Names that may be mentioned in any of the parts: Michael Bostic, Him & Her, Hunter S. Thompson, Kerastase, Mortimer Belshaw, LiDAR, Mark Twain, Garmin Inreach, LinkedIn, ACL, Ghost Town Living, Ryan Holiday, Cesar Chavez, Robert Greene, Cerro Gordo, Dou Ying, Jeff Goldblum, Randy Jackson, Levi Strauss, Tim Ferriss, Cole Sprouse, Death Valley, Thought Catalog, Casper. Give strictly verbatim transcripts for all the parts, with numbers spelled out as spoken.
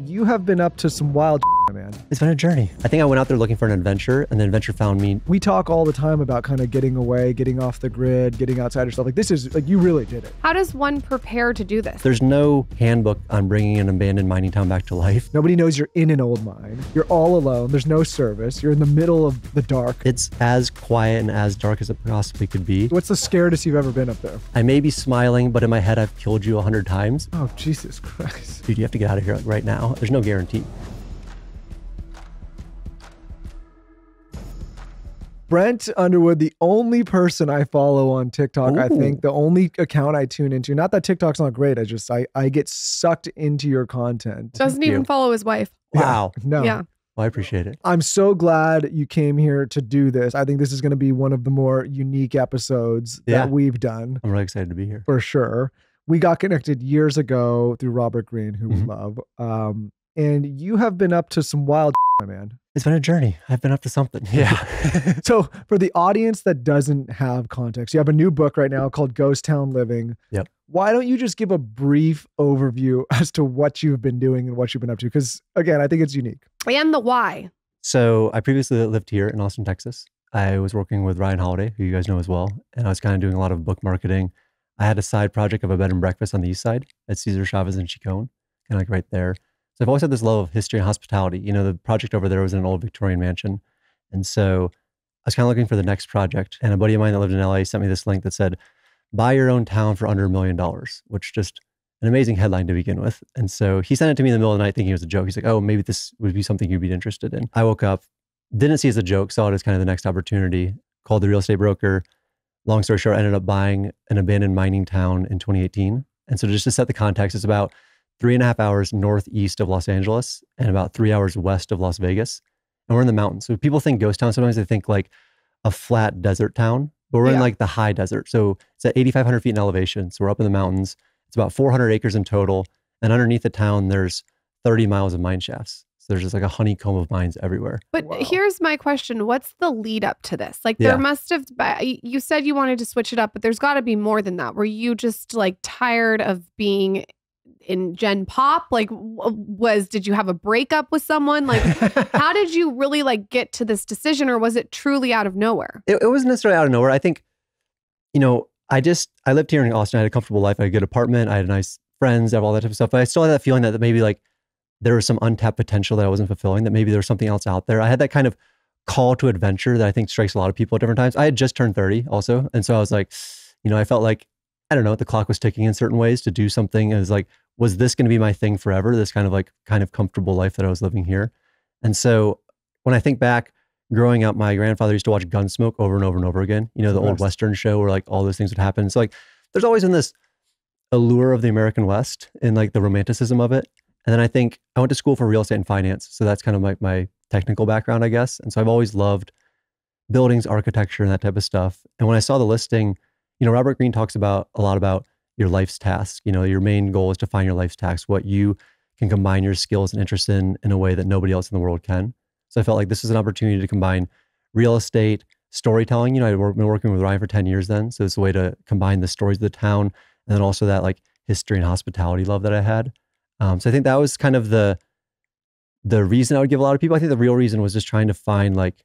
You have been up to some wild shit, man. It's been a journey. I think I went out there looking for an adventure, and the adventure found me. We talk all the time about kind of getting away, getting off the grid, getting outside yourself. Like, this is, like, you really did it. How does one prepare to do this? There's no handbook on bringing an abandoned mining town back to life. Nobody knows you're in an old mine. You're all alone. There's no service. You're in the middle of the dark. It's as quiet and as dark as it possibly could be. What's the scariest you've ever been up there? I may be smiling, but in my head, I've killed you a hundred times. Oh, Jesus Christ. Dude, you have to get out of here right now. There's no guarantee. Brent Underwood, the only person I follow on TikTok, Ooh. I think, the only account I tune into. Not that TikTok's not great. I just, I, I get sucked into your content. Doesn't even follow his wife. Wow. Yeah. No. Yeah. Well, I appreciate it. I'm so glad you came here to do this. I think this is going to be one of the more unique episodes yeah. that we've done. I'm really excited to be here. For sure. We got connected years ago through Robert Greene, who mm-hmm. we love. Um, and you have been up to some wild shit, my man. It's been a journey. I've been up to something. Yeah. So for the audience that doesn't have context, you have a new book right now called Ghost Town Living. Yep. Why don't you just give a brief overview as to what you've been doing and what you've been up to? Because again, I think it's unique. And the why. So I previously lived here in Austin, Texas. I was working with Ryan Holiday, who you guys know as well. And I was kind of doing a lot of book marketing. I had a side project of a bed and breakfast on the east side at Cesar Chavez and Chicon, kind of like right there. So I've always had this love of history and hospitality. You know, the project over there was in an old Victorian mansion. And so I was kind of looking for the next project. And a buddy of mine that lived in L A sent me this link that said, buy your own town for under a million dollars, which just an amazing headline to begin with. And so he sent it to me in the middle of the night thinking it was a joke. He's like, oh, maybe this would be something you'd be interested in. I woke up, didn't see it as a joke, saw it as kind of the next opportunity, called the real estate broker. Long story short, I ended up buying an abandoned mining town in twenty eighteen. And so just to set the context, it's about three and a half hours northeast of Los Angeles and about three hours west of Las Vegas. And we're in the mountains. So people think ghost town, sometimes they think like a flat desert town, but we're yeah. in like the high desert. So it's at eighty-five hundred feet in elevation. So we're up in the mountains. It's about four hundred acres in total. And underneath the town, there's thirty miles of mine shafts. So there's just like a honeycomb of mines everywhere. But wow. here's my question. What's the lead up to this? Like yeah. there must have, you said you wanted to switch it up, but there's got to be more than that. Were you just like tired of being in gen pop? Like was, did you have a breakup with someone? Like how did you really like get to this decision, or was it truly out of nowhere? It, it wasn't necessarily out of nowhere. I think, you know, I just, I lived here in Austin. I had a comfortable life. I had a good apartment. I had nice friends. I have all that type of stuff. But I still had that feeling that maybe like, there was some untapped potential that I wasn't fulfilling, that maybe there was something else out there. I had that kind of call to adventure that I think strikes a lot of people at different times. I had just turned thirty also. And so I was like, you know, I felt like, I don't know, the clock was ticking in certain ways to do something. I was like, was this going to be my thing forever? This kind of like kind of comfortable life that I was living here. And so when I think back, growing up, my grandfather used to watch Gunsmoke over and over and over again. You know, the old Western show where like all those things would happen. So like, there's always been this allure of the American West and like the romanticism of it. And then I think I went to school for real estate and finance. So that's kind of my, my technical background, I guess. And so I've always loved buildings, architecture, and that type of stuff. And when I saw the listing, you know, Robert Greene talks about a lot about your life's task. You know, your main goal is to find your life's task, what you can combine your skills and interests in, in a way that nobody else in the world can. So I felt like this is an opportunity to combine real estate, storytelling. You know, I've been working with Ryan for ten years then. So it's a way to combine the stories of the town and then also that like history and hospitality love that I had. Um, so I think that was kind of the the reason I would give a lot of people. I think the real reason was just trying to find like,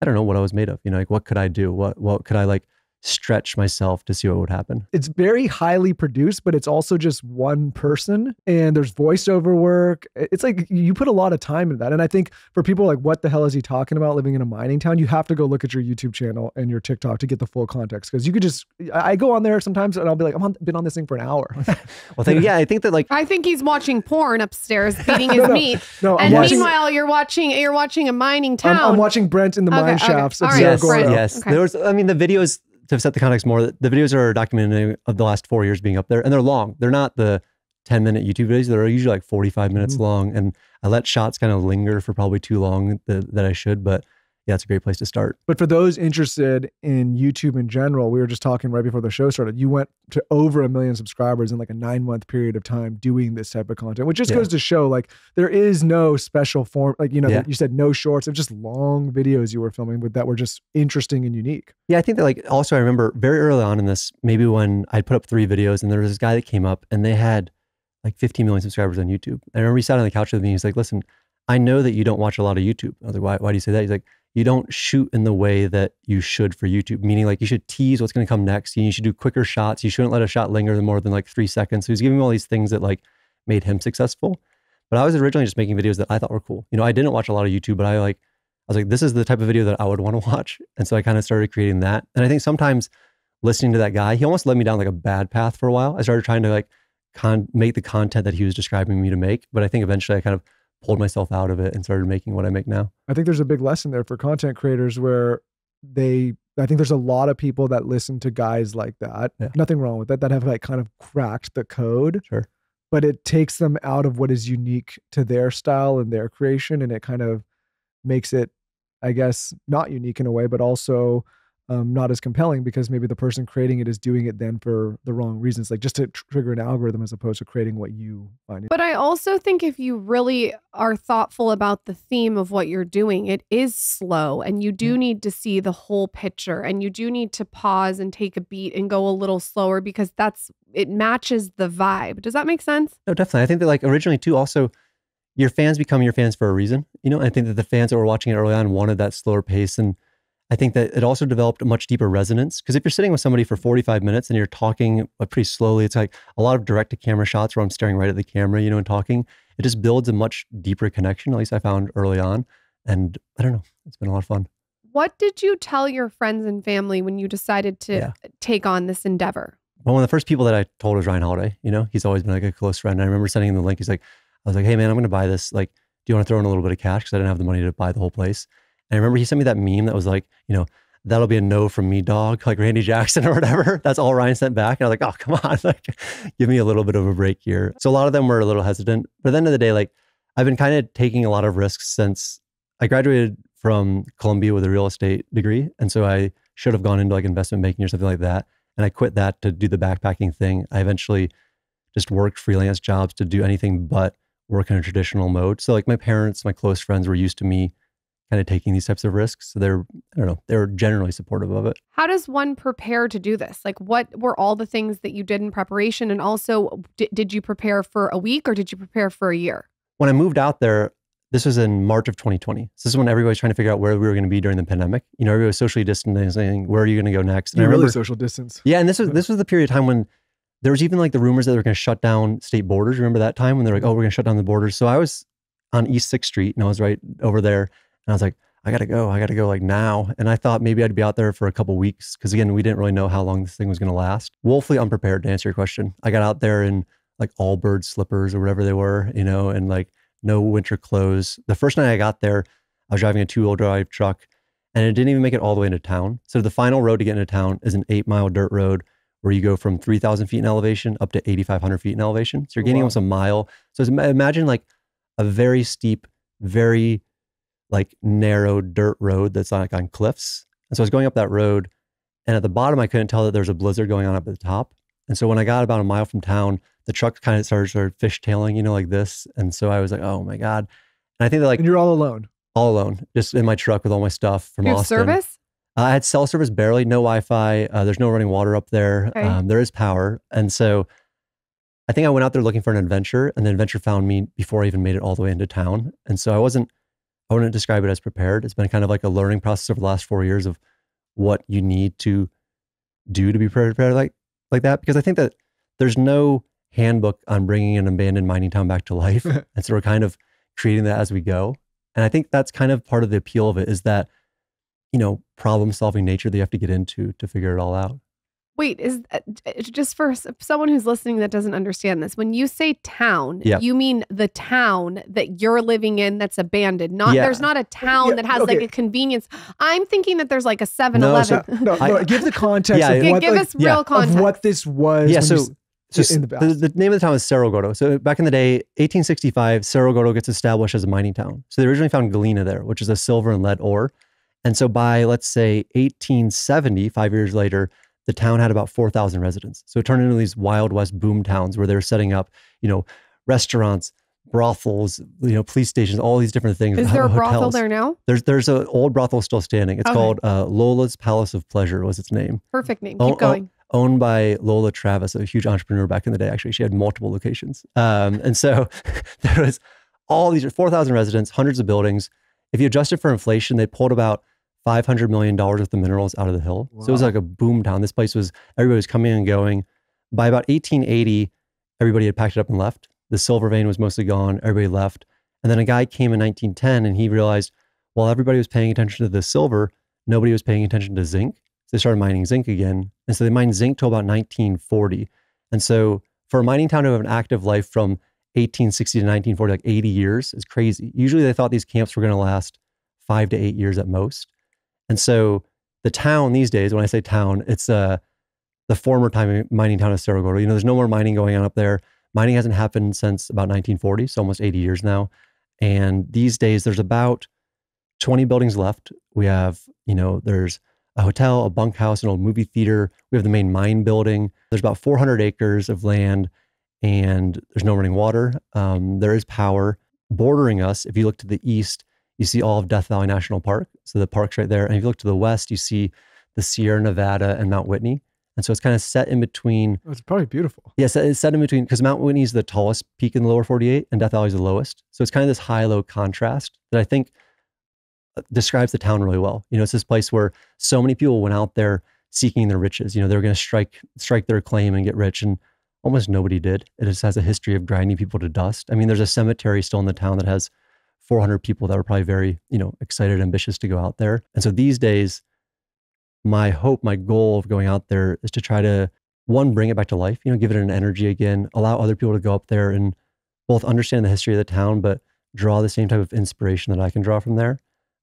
I don't know what I was made of, you know, like what could I do? What, what could I like stretch myself to see what would happen? It's very highly produced, but it's also just one person and there's voiceover work. It's like you put a lot of time into that. And I think for people like, what the hell is he talking about living in a mining town? You have to go look at your YouTube channel and your TikTok to get the full context. Cause you could just, I go on there sometimes and I'll be like, I've been on this thing for an hour. Well, thank, yeah, I think that like, I think he's watching porn upstairs, beating his no, no, meat. No, and watching, meanwhile, you're watching, you're watching a mining town. I'm, I'm watching Brent in the okay, mine okay. shafts. Right, yes. yes. Okay. There was, I mean, the videos, to set the context more, the videos are documented of the last four years being up there, and they're long. They're not the ten minute YouTube videos. They're usually like forty-five minutes mm-hmm. long, and I let shots kind of linger for probably too long th that I should, but yeah, it's a great place to start. But for those interested in YouTube in general, we were just talking right before the show started, you went to over a million subscribers in like a nine month period of time doing this type of content, which just yeah. goes to show like there is no special form. Like, you know, yeah. you said no shorts, it was just long videos you were filming with that were just interesting and unique. Yeah, I think that like, also I remember very early on in this, maybe when I put up three videos and there was this guy that came up and they had like fifteen million subscribers on YouTube. And I remember he sat on the couch with me. He's like, listen, I know that you don't watch a lot of YouTube. I was like, why, why do you say that? He's like, you don't shoot in the way that you should for YouTube. Meaning like you should tease what's going to come next. You should do quicker shots. You shouldn't let a shot linger more than like three seconds. So he's giving me all these things that like made him successful. But I was originally just making videos that I thought were cool. You know, I didn't watch a lot of YouTube, but I like, I was like, this is the type of video that I would want to watch. And so I kind of started creating that. And I think sometimes listening to that guy, he almost led me down like a bad path for a while. I started trying to like con make the content that he was describing me to make. But I think eventually I kind of pulled myself out of it and started making what I make now. I think there's a big lesson there for content creators where they, I think there's a lot of people that listen to guys like that. Yeah. Nothing wrong with that, that have like kind of cracked the code. Sure. But it takes them out of what is unique to their style and their creation. And it kind of makes it, I guess, not unique in a way, but also um, not as compelling because maybe the person creating it is doing it then for the wrong reasons, like just to tr trigger an algorithm as opposed to creating what you find. But I also think if you really are thoughtful about the theme of what you're doing, it is slow and you do mm. need to see the whole picture and you do need to pause and take a beat and go a little slower because that's, it matches the vibe. Does that make sense? No, definitely. I think that like originally too, also your fans become your fans for a reason. You know, I think that the fans that were watching it early on wanted that slower pace, and I think that it also developed a much deeper resonance because if you're sitting with somebody for forty-five minutes and you're talking pretty slowly, it's like a lot of direct to camera shots where I'm staring right at the camera, you know, and talking, it just builds a much deeper connection, at least I found early on. And I don't know, it's been a lot of fun. What did you tell your friends and family when you decided to yeah. take on this endeavor? Well, one of the first people that I told was Ryan Holiday. You know, he's always been like a close friend. I remember sending him the link. He's like, I was like, hey man, I'm going to buy this. Like, do you want to throw in a little bit of cash? Cause I didn't have the money to buy the whole place. And I remember he sent me that meme that was like, you know, that'll be a no from me, dog, like Randy Jackson or whatever. That's all Ryan sent back. And I was like, oh, come on, like, give me a little bit of a break here. So a lot of them were a little hesitant. But at the end of the day, like, I've been kind of taking a lot of risks since I graduated from Columbia with a real estate degree. And so I should have gone into like investment banking or something like that. And I quit that to do the backpacking thing. I eventually just worked freelance jobs to do anything but work in a traditional mode. So like my parents, my close friends were used to me kind of taking these types of risks. So they're, I don't know, they're generally supportive of it. How does one prepare to do this? Like what were all the things that you did in preparation? And also, did you prepare for a week or did you prepare for a year? When I moved out there, this was in March of twenty twenty. So this is when everybody was trying to figure out where we were going to be during the pandemic. You know, everybody was socially distancing. Where are you going to go next? And you I remember really social distance. Yeah. And this was, this was the period of time when there was even like the rumors that they were going to shut down state borders. Remember that time when they're like, oh, we're going to shut down the borders. So I was on East sixth Street and I was right over there. And I was like, I got to go. I got to go like now. And I thought maybe I'd be out there for a couple weeks because, again, we didn't really know how long this thing was going to last. Woefully unprepared to answer your question. I got out there in like all bird slippers or whatever they were, you know, and like no winter clothes. The first night I got there, I was driving a two-wheel drive truck and it didn't even make it all the way into town. So the final road to get into town is an eight-mile dirt road where you go from three thousand feet in elevation up to eighty-five hundred feet in elevation. So you're gaining wow. almost a mile. So it's, imagine like a very steep, very like narrow dirt road that's like on cliffs. And so I was going up that road and at the bottom, I couldn't tell that there was a blizzard going on up at the top. And so when I got about a mile from town, the truck kind of started, started fishtailing, you know, like this. And so I was like, oh my God. And I think that like- And you're all alone? All alone, just in my truck with all my stuff from Austin. You have service? Uh, I had cell service barely, no Wi-Fi. Uh, there's no running water up there. Okay. Um, there is power. And so I think I went out there looking for an adventure and the adventure found me before I even made it all the way into town. And so I wasn't, I wouldn't describe it as prepared. It's been kind of like a learning process over the last four years of what you need to do to be prepared like, like that. Because I think that there's no handbook on bringing an abandoned mining town back to life. And so we're kind of creating that as we go. And I think that's kind of part of the appeal of it is that, you know, problem solving nature that you have to get into to figure it all out. Wait, is uh, just for someone who's listening that doesn't understand this, when you say town, yeah. you mean the town that you're living in that's abandoned. Not yeah. There's not a town yeah, that has okay. like a convenience. I'm thinking that there's like a seven eleven. No, no, no, no, give the context. Yeah, of what, give like, us yeah. real context. Of what this was. Yeah, so, you, so in the, past. The, the name of the town is Cerro Gordo. So back in the day, eighteen sixty-five, Cerro Gordo gets established as a mining town. So they originally found galena there, which is a silver and lead ore. And so by, let's say, eighteen seventy, five years later, the town had about four thousand residents. So it turned into these Wild West boom towns where they were setting up, you know, restaurants, brothels, you know, police stations, all these different things. Is there a hotels. brothel there now? There's there's an old brothel still standing. It's okay. called uh, Lola's Palace of Pleasure was its name. Perfect name. Keep o going. owned by Lola Travis, a huge entrepreneur back in the day. Actually, she had multiple locations. Um, and so there was all these, four thousand residents, hundreds of buildings. If you adjusted for inflation, they pulled about five hundred million dollars worth of minerals out of the hill. Wow. So it was like a boom town. This place was, everybody was coming and going. By about eighteen eighty, everybody had packed it up and left. The silver vein was mostly gone. Everybody left. And then a guy came in nineteen ten and he realized, while everybody was paying attention to the silver, nobody was paying attention to zinc. So they started mining zinc again. And so they mined zinc till about nineteen forty. And so for a mining town to have an active life from eighteen sixty to nineteen forty, like eighty years, is crazy. Usually they thought these camps were going to last five to eight years at most. And so the town these days, when I say town, it's uh, the former time mining town of Cerro Gordo. You know, there's no more mining going on up there. Mining hasn't happened since about nineteen forty, so almost eighty years now. And these days there's about twenty buildings left. We have, you know, there's a hotel, a bunkhouse, an old movie theater. We have the main mine building. There's about four hundred acres of land and there's no running water. Um, there is power. Bordering us, if you look to the east, you see all of Death Valley National Park. So the park's right there. And if you look to the west, you see the Sierra Nevada and Mount Whitney. And so it's kind of set in between. Oh, it's probably beautiful. Yes, yeah, it's set in between because Mount Whitney is the tallest peak in the lower forty-eight and Death Valley is the lowest. So it's kind of this high-low contrast that I think describes the town really well. You know, it's this place where so many people went out there seeking their riches. You know, they were going to strike strike their claim and get rich, and almost nobody did. It just has a history of grinding people to dust. I mean, there's a cemetery still in the town that has four hundred people that were probably very, you know, excited and ambitious to go out there. And so these days, my hope, my goal of going out there is to try to, one, bring it back to life, you know, give it an energy again, allow other people to go up there and both understand the history of the town, but draw the same type of inspiration that I can draw from there.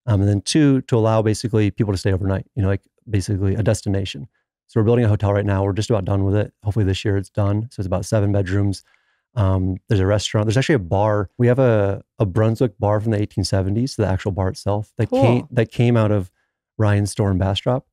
Um, and then two, to allow basically people to stay overnight, you know, like basically a destination. So we're building a hotel right now. We're just about done with it. Hopefully this year it's done. So it's about seven bedrooms. Um, there's a restaurant. There's actually a bar. We have a, a Brunswick bar from the eighteen seventies, so the actual bar itself that, cool. came, that came out of Ryan Storm Bastrop.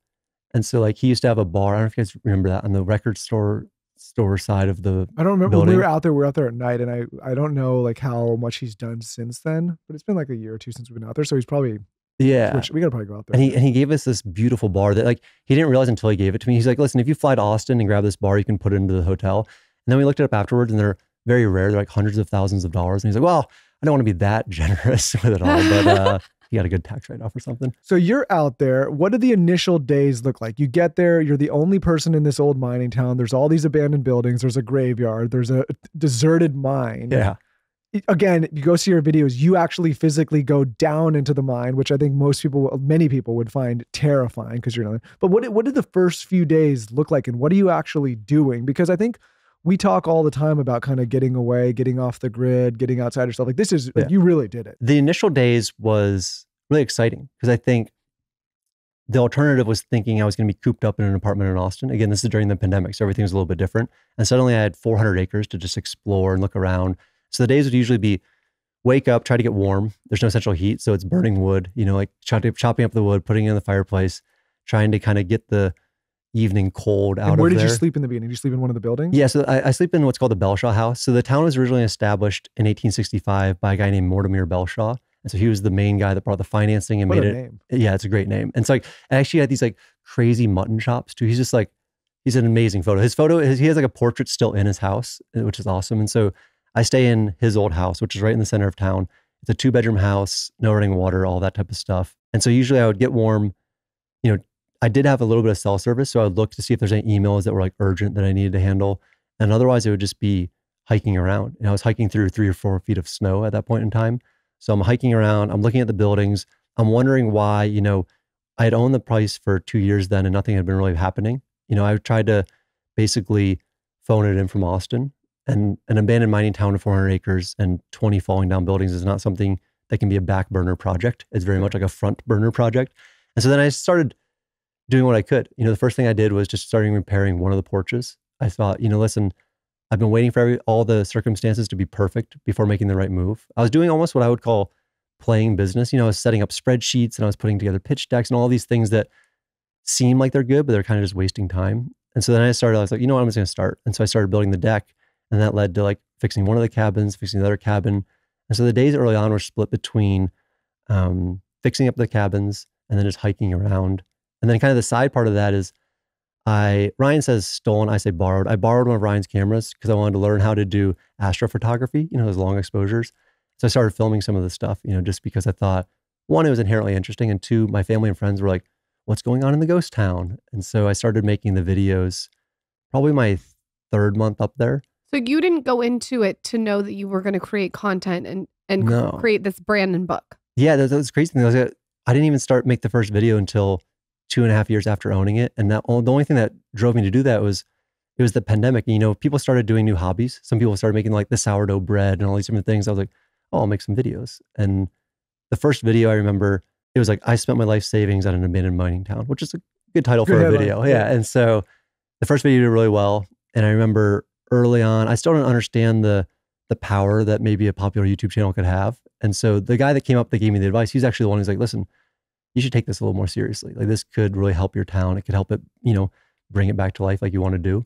And so like he used to have a bar, I don't know if you guys remember that, on the record store store side of the I don't remember building. When we were out there, we were out there at night and I, I don't know like how much he's done since then, but it's been like a year or two since we've been out there. So he's probably, yeah, we gotta probably go out there. And he, and he gave us this beautiful bar that like, he didn't realize until he gave it to me. He's like, listen, if you fly to Austin and grab this bar, you can put it into the hotel. And then we looked it up afterwards and they're very rare. They're like hundreds of thousands of dollars. And he's like, well, I don't want to be that generous with it all, but uh, you got a good tax write-off or something. So you're out there. What do the initial days look like? You get there. You're the only person in this old mining town. There's all these abandoned buildings. There's a graveyard. There's a deserted mine. Yeah. Again, you go see your videos. You actually physically go down into the mine, which I think most people, many people would find terrifying because you're not there. But what, what did the first few days look like and what are you actually doing? Because I think we talk all the time about kind of getting away, getting off the grid, getting outside yourself. Like this is, yeah. Like you really did it. The initial days was really exciting because I think the alternative was thinking I was going to be cooped up in an apartment in Austin. Again, this is during the pandemic, so everything was a little bit different. And suddenly I had four hundred acres to just explore and look around. So the days would usually be wake up, try to get warm. There's no central heat, so it's burning wood, you know, like chopping up the wood, putting it in the fireplace, trying to kind of get the evening cold out of there. Where did you sleep in the beginning? Did you sleep in one of the buildings? Yeah, so I, I sleep in what's called the Belshaw house. So the town was originally established in eighteen sixty-five by a guy named Mortimer Belshaw. And so he was the main guy that brought the financing and what made a it. Name. Yeah, it's a great name. And it's like, I actually had these like crazy mutton chops too. He's just like, he's an amazing photo. His photo, his, he has like a portrait still in his house, which is awesome. And so I stay in his old house, which is right in the center of town. It's a two bedroom house, no running water, all that type of stuff. And so usually I would get warm, you know, I did have a little bit of cell service, so I would look to see if there's any emails that were like urgent that I needed to handle. And otherwise it would just be hiking around. And I was hiking through three or four feet of snow at that point in time. So I'm hiking around, I'm looking at the buildings. I'm wondering why, you know, I had owned the place for two years then and nothing had been really happening. You know, I tried to basically phone it in from Austin, and an abandoned mining town of four hundred acres and twenty falling down buildings is not something that can be a back burner project. It's very much like a front burner project. And so then I started doing what I could. You know, the first thing I did was just starting repairing one of the porches. I thought, you know, listen, I've been waiting for every, all the circumstances to be perfect before making the right move. I was doing almost what I would call playing business. You know, I was setting up spreadsheets and I was putting together pitch decks and all these things that seem like they're good, but they're kind of just wasting time. And so then I started, I was like, you know what, I'm just going to start. And so I started building the deck, and that led to like fixing one of the cabins, fixing the other cabin. And so the days early on were split between um, fixing up the cabins and then just hiking around. And then kind of the side part of that is I Ryan says stolen, I say borrowed. I borrowed one of Ryan's cameras because I wanted to learn how to do astrophotography, you know, those long exposures. So I started filming some of this stuff, you know, just because I thought, one, it was inherently interesting, and two, my family and friends were like, what's going on in the ghost town? And so I started making the videos probably my third month up there. So you didn't go into it to know that you were going to create content and, and no. create this Brandon book. Yeah, that, that was crazy. I, was like, I didn't even start make the first video until two and a half years after owning it. And that, the only thing that drove me to do that was, it was the pandemic. And, you know, people started doing new hobbies. Some people started making like the sourdough bread and all these different things. I was like, oh, I'll make some videos. And the first video I remember, it was like, I spent my life savings on an abandoned mining town, which is a good title for a video. Yeah. And so the first video did really well. And I remember early on, I still don't understand the the power that maybe a popular YouTube channel could have. And so the guy that came up that gave me the advice, he's actually the one who's like, listen, you should take this a little more seriously. Like, this could really help your town. It could help it, you know, bring it back to life like you want to do.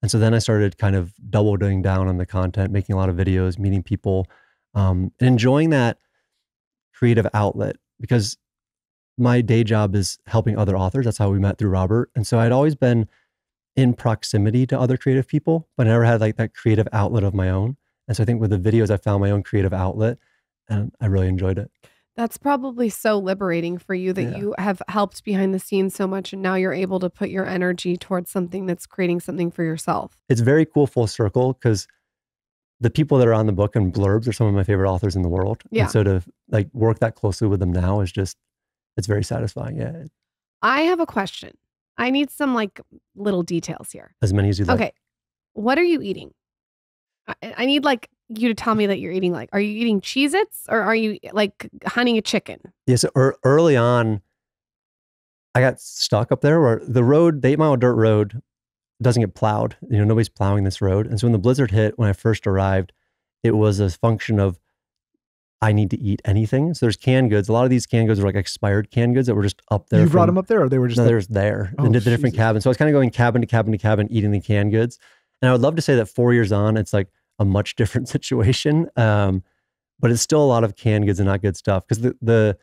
And so then I started kind of doubling down on the content, making a lot of videos, meeting people, um, and enjoying that creative outlet, because my day job is helping other authors. That's how we met through Robert. And so I'd always been in proximity to other creative people, but I never had like that creative outlet of my own. And so I think with the videos, I found my own creative outlet and I really enjoyed it. That's probably so liberating for you that yeah. you have helped behind the scenes so much and now you're able to put your energy towards something that's creating something for yourself. It's very cool full circle, because the people that are on the book and blurbs are some of my favorite authors in the world. Yeah. And so to like work that closely with them now is just, it's very satisfying. Yeah. I have a question. I need some like little details here. As many as you like. Okay. What are you eating? I, I need like you to tell me that you're eating, like, are you eating Cheez-Its or are you like hunting a chicken? Yeah. So er early on, I got stuck up there where the road, the eight mile dirt road, doesn't get plowed. You know, nobody's plowing this road. And so when the blizzard hit, when I first arrived, it was a function of, I need to eat anything. So there's canned goods. A lot of these canned goods were like expired canned goods that were just up there. You brought from, them up there, or they were just no, they're there? Oh, and did the different cabins. So I was kind of going cabin to cabin to cabin, eating the canned goods. And I would love to say that four years on, it's like a much different situation. Um, but it's still a lot of canned goods and not good stuff. Because the, the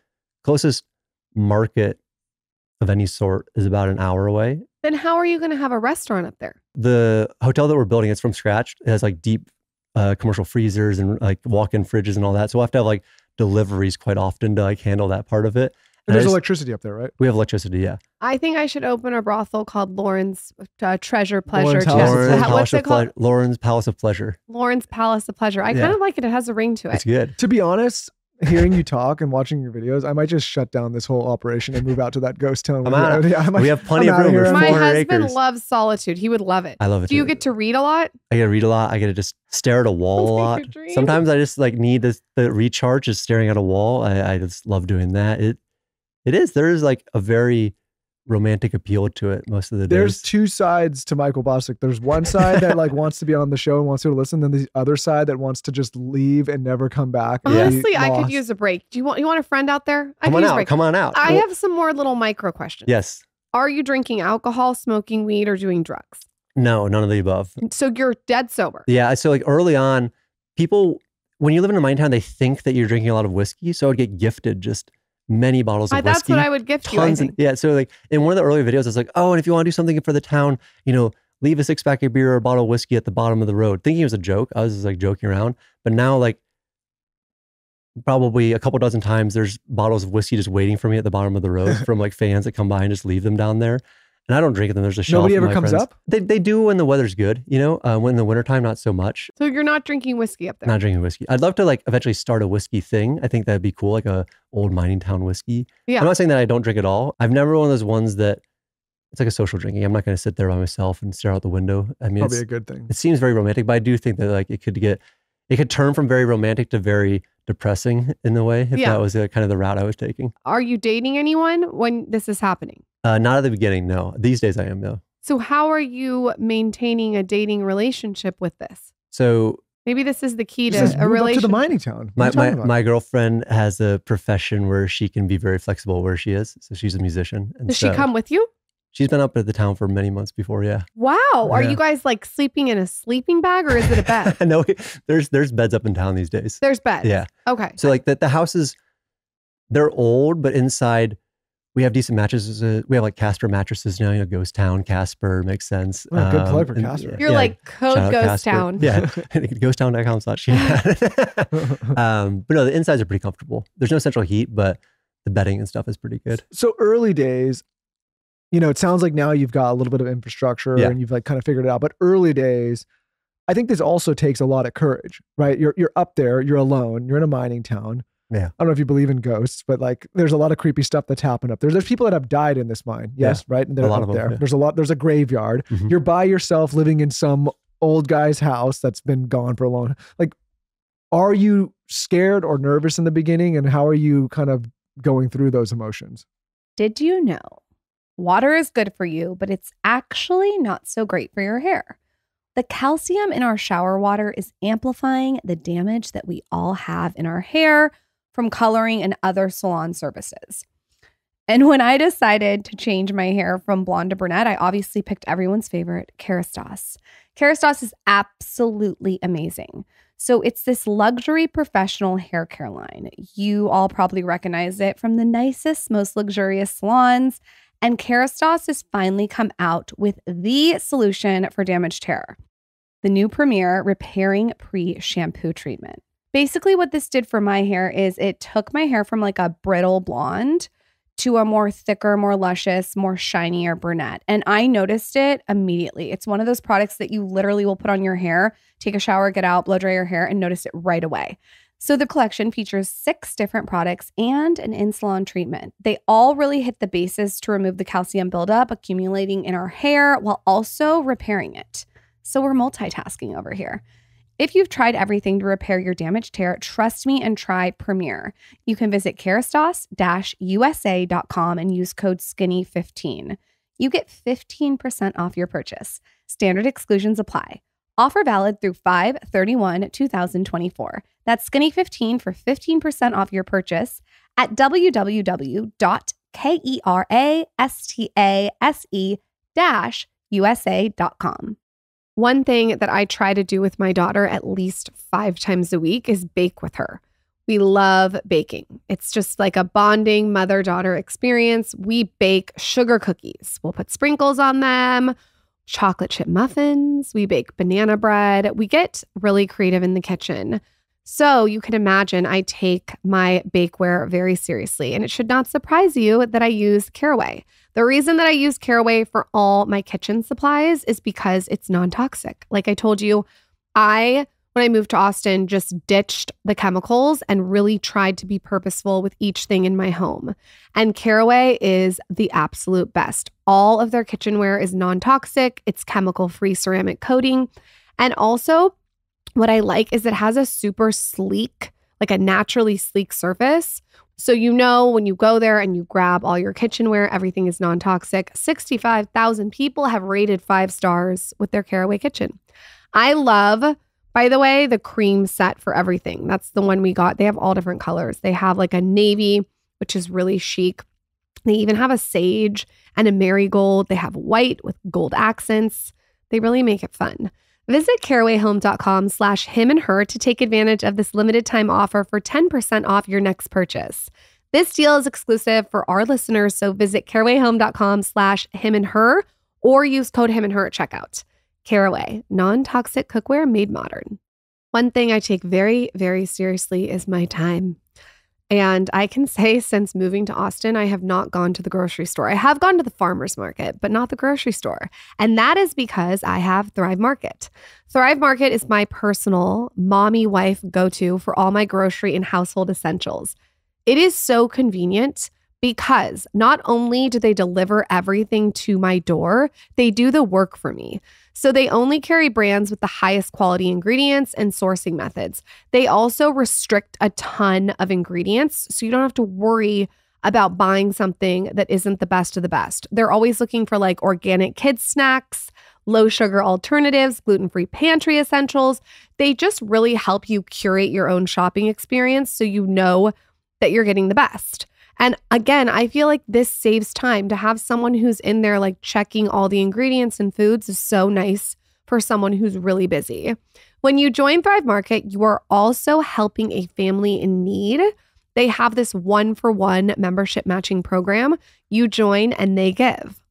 closest market of any sort is about an hour away. Then how are you going to have a restaurant up there? The hotel that we're building, it's from scratch. It has like deep uh, commercial freezers and like walk-in fridges and all that. So we'll have to have like deliveries quite often to like handle that part of it. And, and there's just, electricity up there, right? We have electricity, yeah. I think I should open a brothel called Lauren's uh, Treasure Pleasure. Lauren's Lauren's What's it called? Lauren's Palace of Pleasure. Lauren's Palace of Pleasure. I yeah. kind of like it. It has a ring to it. It's good. To be honest, hearing you talk and watching your videos, I might just shut down this whole operation and move out to that ghost town. I'm out. Yeah, I might, we have plenty I'm of room. My husband acres. loves solitude. He would love it. I love it. Do too. you get to read a lot? I get to read a lot. I get to just stare at a wall a lot. Sometimes I just like need this, the recharge is staring at a wall. I, I just love doing that. It, it is. There is like a very romantic appeal to it most of the day. There's two sides to Michael Bostic. There's one side that like wants to be on the show and wants you to listen, then the other side that wants to just leave and never come back. Honestly, I could use a break. Do you want you want a friend out there? I come on out. Come on out. I have some more little micro questions. Yes. Are you drinking alcohol, smoking weed, or doing drugs? No, none of the above. So you're dead sober. Yeah. So like early on, people, when you live in a mine town, they think that you're drinking a lot of whiskey. So I would get gifted just many bottles of I, that's whiskey. That's what I would gift tons you, and, yeah, so like in one of the earlier videos, I was like, oh, and if you want to do something for the town, you know, leave a six pack of beer or a bottle of whiskey at the bottom of the road. Thinking it was a joke. I was just like joking around. But now like probably a couple dozen times there's bottles of whiskey just waiting for me at the bottom of the road from like fans that come by and just leave them down there. And I don't drink them. There's a shelf. Nobody ever comes friends. up? They, they do when the weather's good, you know, uh, when in the wintertime, not so much. So you're not drinking whiskey up there? Not drinking whiskey. I'd love to like eventually start a whiskey thing. I think that'd be cool. Like a old mining town whiskey. Yeah. I'm not saying that I don't drink at all. I've never one of those ones that it's like a social drinking. I'm not going to sit there by myself and stare out the window. I mean, probably it's a good thing. It seems very romantic, but I do think that like it could get, it could turn from very romantic to very depressing in a way. If yeah. that was uh, kind of the route I was taking. Are you dating anyone when this is happening? Uh, not at the beginning, no. These days I am, though. So how are you maintaining a dating relationship with this? So maybe this is the key to a relationship. To the mining town. My, my, my girlfriend has a profession where she can be very flexible where she is. So she's a musician. And Does so she come with you? She's been up at the town for many months before, yeah. Wow. Yeah. Are you guys like sleeping in a sleeping bag or is it a bed? No, there's, there's beds up in town these days. There's beds? Yeah. Okay. So like the, the houses, they're old, but inside we have decent matches. Uh, we have like Casper mattresses now, you know, Ghost Town, Casper makes sense. Oh, um, good plug for Casper. You're yeah, like code Ghost Town. Yeah. ghost town dot com slash Um, but no, the insides are pretty comfortable. There's no central heat, but the bedding and stuff is pretty good. So early days, you know, it sounds like now you've got a little bit of infrastructure yeah. and you've like kind of figured it out, but early days, I think this also takes a lot of courage, right? You're, you're up there, you're alone, you're in a mining town. Yeah. I don't know if you believe in ghosts, but like there's a lot of creepy stuff that's happened up there. There's people that have died in this mine. Yes. Yeah. Right. And they're up there. Them, yeah. There's a lot, there's a graveyard. Mm-hmm. You're by yourself living in some old guy's house that's been gone for a long time. Like, are you scared or nervous in the beginning? And how are you kind of going through those emotions? Did you know water is good for you, but it's actually not so great for your hair? The calcium in our shower water is amplifying the damage that we all have in our hair from coloring and other salon services. And when I decided to change my hair from blonde to brunette, I obviously picked everyone's favorite, Kerastase. Kerastase is absolutely amazing. So it's this luxury professional hair care line. You all probably recognize it from the nicest, most luxurious salons. And Kerastase has finally come out with the solution for damaged hair, the new Premier Repairing Pre-Shampoo Treatment. Basically, what this did for my hair is it took my hair from like a brittle blonde to a more thicker, more luscious, more shinier brunette. And I noticed it immediately. It's one of those products that you literally will put on your hair, take a shower, get out, blow dry your hair, and notice it right away. So the collection features six different products and an in-salon treatment. They all really hit the bases to remove the calcium buildup accumulating in our hair while also repairing it. So we're multitasking over here. If you've tried everything to repair your damaged hair, trust me and try Premier. You can visit kerastase dash u s a dot com and use code skinny fifteen. You get fifteen percent off your purchase. Standard exclusions apply. Offer valid through five thirty-one two thousand twenty-four. That's skinny fifteen for fifteen percent off your purchase at w w w dot kerastase dash u s a dot com. One thing that I try to do with my daughter at least five times a week is bake with her. We love baking. It's just like a bonding mother-daughter experience. We bake sugar cookies. We'll put sprinkles on them, chocolate chip muffins. We bake banana bread. We get really creative in the kitchen. So you can imagine I take my bakeware very seriously, and it should not surprise you that I use Caraway. The reason that I use Caraway for all my kitchen supplies is because it's non-toxic. Like I told you, I, when I moved to Austin, just ditched the chemicals and really tried to be purposeful with each thing in my home. And Caraway is the absolute best. All of their kitchenware is non-toxic. It's chemical-free ceramic coating. And also, what I like is it has a super sleek, like a naturally sleek surface. So you know when you go there and you grab all your kitchenware, everything is non-toxic. sixty-five thousand people have rated five stars with their Caraway kitchen. I love, by the way, the cream set for everything. That's the one we got. They have all different colors. They have like a navy, which is really chic. They even have a sage and a marigold. They have white with gold accents. They really make it fun. Visit caraway home dot com slash him and her to take advantage of this limited time offer for ten percent off your next purchase. This deal is exclusive for our listeners, so visit caraway home dot com slash him and her or use code him and her at checkout. Caraway, non-toxic cookware made modern. One thing I take very, very seriously is my time. And I can say since moving to Austin, I have not gone to the grocery store. I have gone to the farmer's market, but not the grocery store. And that is because I have Thrive Market. Thrive Market is my personal mommy wife go-to for all my grocery and household essentials. It is so convenient because not only do they deliver everything to my door, they do the work for me. So they only carry brands with the highest quality ingredients and sourcing methods. They also restrict a ton of ingredients, so you don't have to worry about buying something that isn't the best of the best. They're always looking for like organic kids snacks, low sugar alternatives, gluten-free pantry essentials. They just really help you curate your own shopping experience so you know that you're getting the best. And again, I feel like this saves time. To have someone who's in there like checking all the ingredients and foods is so nice for someone who's really busy. When you join Thrive Market, you are also helping a family in need They have this one-for-one membership matching program. You join and they give.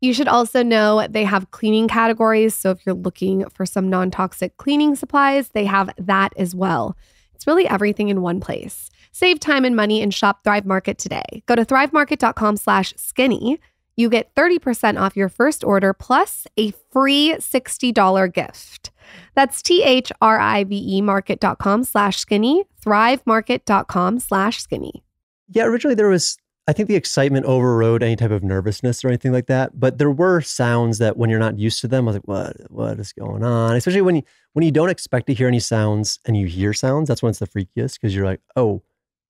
You should also know they have cleaning categories. So if you're looking for some non-toxic cleaning supplies, they have that as well. It's really everything in one place. Save time and money and shop Thrive Market today. Go to thrivemarket.com slash skinny. You get thirty percent off your first order plus a free sixty dollar gift. That's T H R I V E market.com slash skinny, thrivemarket.com slash skinny. Yeah, originally there was, I think the excitement overrode any type of nervousness or anything like that. But there were sounds that when you're not used to them, I was like, what, what is going on? Especially when you, when you don't expect to hear any sounds and you hear sounds, that's when it's the freakiest because you're like, oh,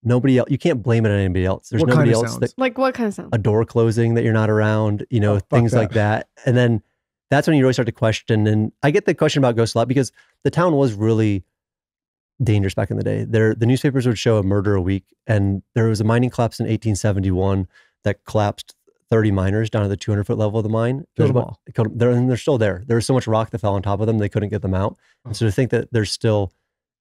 nobody else. You can't blame it on anybody else. There's what nobody kind of else. That, like what kind of sound? A door closing that you're not around, you know, oh, things that. like that. And then that's when you really start to question. And I get the question about ghosts a lot because the town was really dangerous back in the day. There, the newspapers would show a murder a week. And there was a mining collapse in eighteen seventy-one that collapsed thirty miners down to the two hundred foot level of the mine. Killed them all. Killed, they're, and they're still there. There was so much rock that fell on top of them, they couldn't get them out. Oh. And so to think that there's still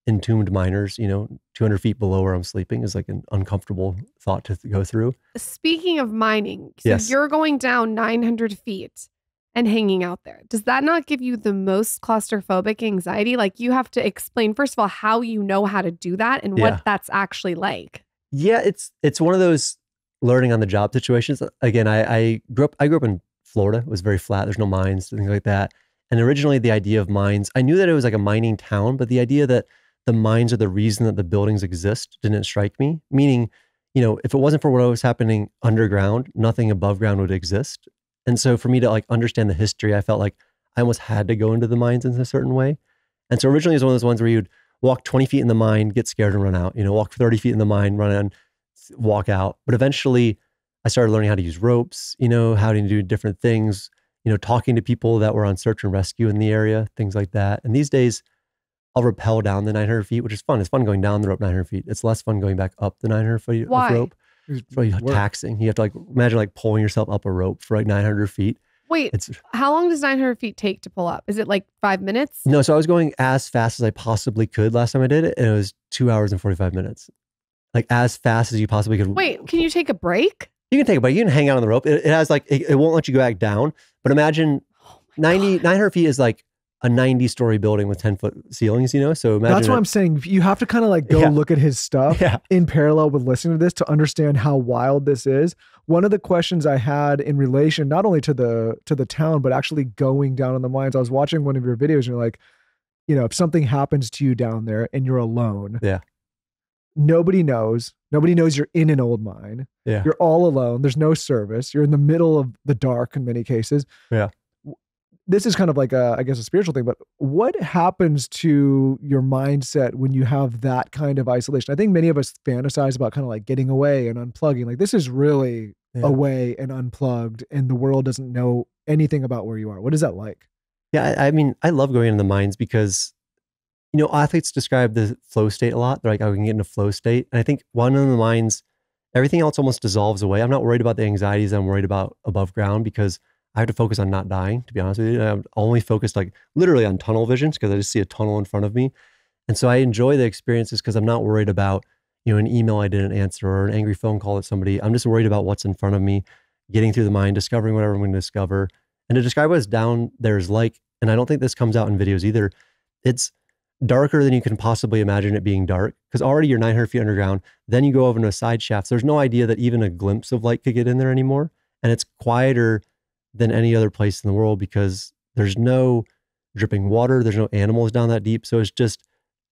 entombed miners, you know, two hundred feet below where I'm sleeping is like an uncomfortable thought to th go through. Speaking of mining, so yes. You're going down nine hundred feet and hanging out there. Does that not give you the most claustrophobic anxiety? Like you have to explain, first of all, how you know how to do that and yeah. what that's actually like. Yeah, it's it's one of those learning on the job situations. Again, I, I grew up I grew up in Florida. It was very flat. There's no mines, things like that. And originally the idea of mines, I knew that it was like a mining town, but the idea that the mines are the reason that the buildings exist didn't strike me. Meaning, you know, if it wasn't for what was happening underground, nothing above ground would exist. And so for me to like understand the history, I felt like I almost had to go into the mines in a certain way. And so originally it was one of those ones where you'd walk twenty feet in the mine, get scared and run out, you know, walk thirty feet in the mine, run out, walk out. But eventually I started learning how to use ropes, you know, how to do different things, you know, talking to people that were on search and rescue in the area, things like that. And these days, I'll rappel down the nine hundred feet, which is fun. It's fun going down the rope nine hundred feet. It's less fun going back up the nine hundred feet of rope. It's really taxing. You have to like, imagine like pulling yourself up a rope for like nine hundred feet. Wait, it's, how long does nine hundred feet take to pull up? Is it like five minutes? No, so I was going as fast as I possibly could last time I did it. And it was two hours and forty-five minutes. Like as fast as you possibly could. Wait, can you take a break? You can take a break. You can hang out on the rope. It, it has like, it, it won't let you go back down. But imagine oh ninety, nine hundred feet is like a ninety story building with ten foot ceilings, you know? So imagine that's what it. I'm saying. You have to kind of like go yeah. look at his stuff yeah. in parallel with listening to this to understand how wild this is. One of the questions I had in relation, not only to the, to the town, but actually going down in the mines, I was watching one of your videos and you're like, you know, if something happens to you down there and you're alone, yeah, nobody knows, nobody knows you're in an old mine. Yeah. You're all alone. There's no service. You're in the middle of the dark in many cases. Yeah. This is kind of like a, I guess, a spiritual thing, but what happens to your mindset when you have that kind of isolation? I think many of us fantasize about kind of like getting away and unplugging. Like this is really yeah. away and unplugged and the world doesn't know anything about where you are. What is that like? Yeah. I, I mean, I love going into the mines because, you know, athletes describe the flow state a lot. They're like, oh, we can get into flow state. And I think one of the mines, everything else almost dissolves away. I'm not worried about the anxieties I'm worried about above ground because I have to focus on not dying, to be honest with you. I'm only focused like literally on tunnel visions because I just see a tunnel in front of me. And so I enjoy the experiences because I'm not worried about, you know, an email I didn't answer or an angry phone call at somebody. I'm just worried about what's in front of me, getting through the mind, discovering whatever I'm going to discover. And to describe what's down there is like, and I don't think this comes out in videos either, it's darker than you can possibly imagine it being dark because already you're nine hundred feet underground. Then you go over into a side shaft. So there's no idea that even a glimpse of light could get in there anymore. And it's quieter than any other place in the world because there's no dripping water. There's no animals down that deep. So it's just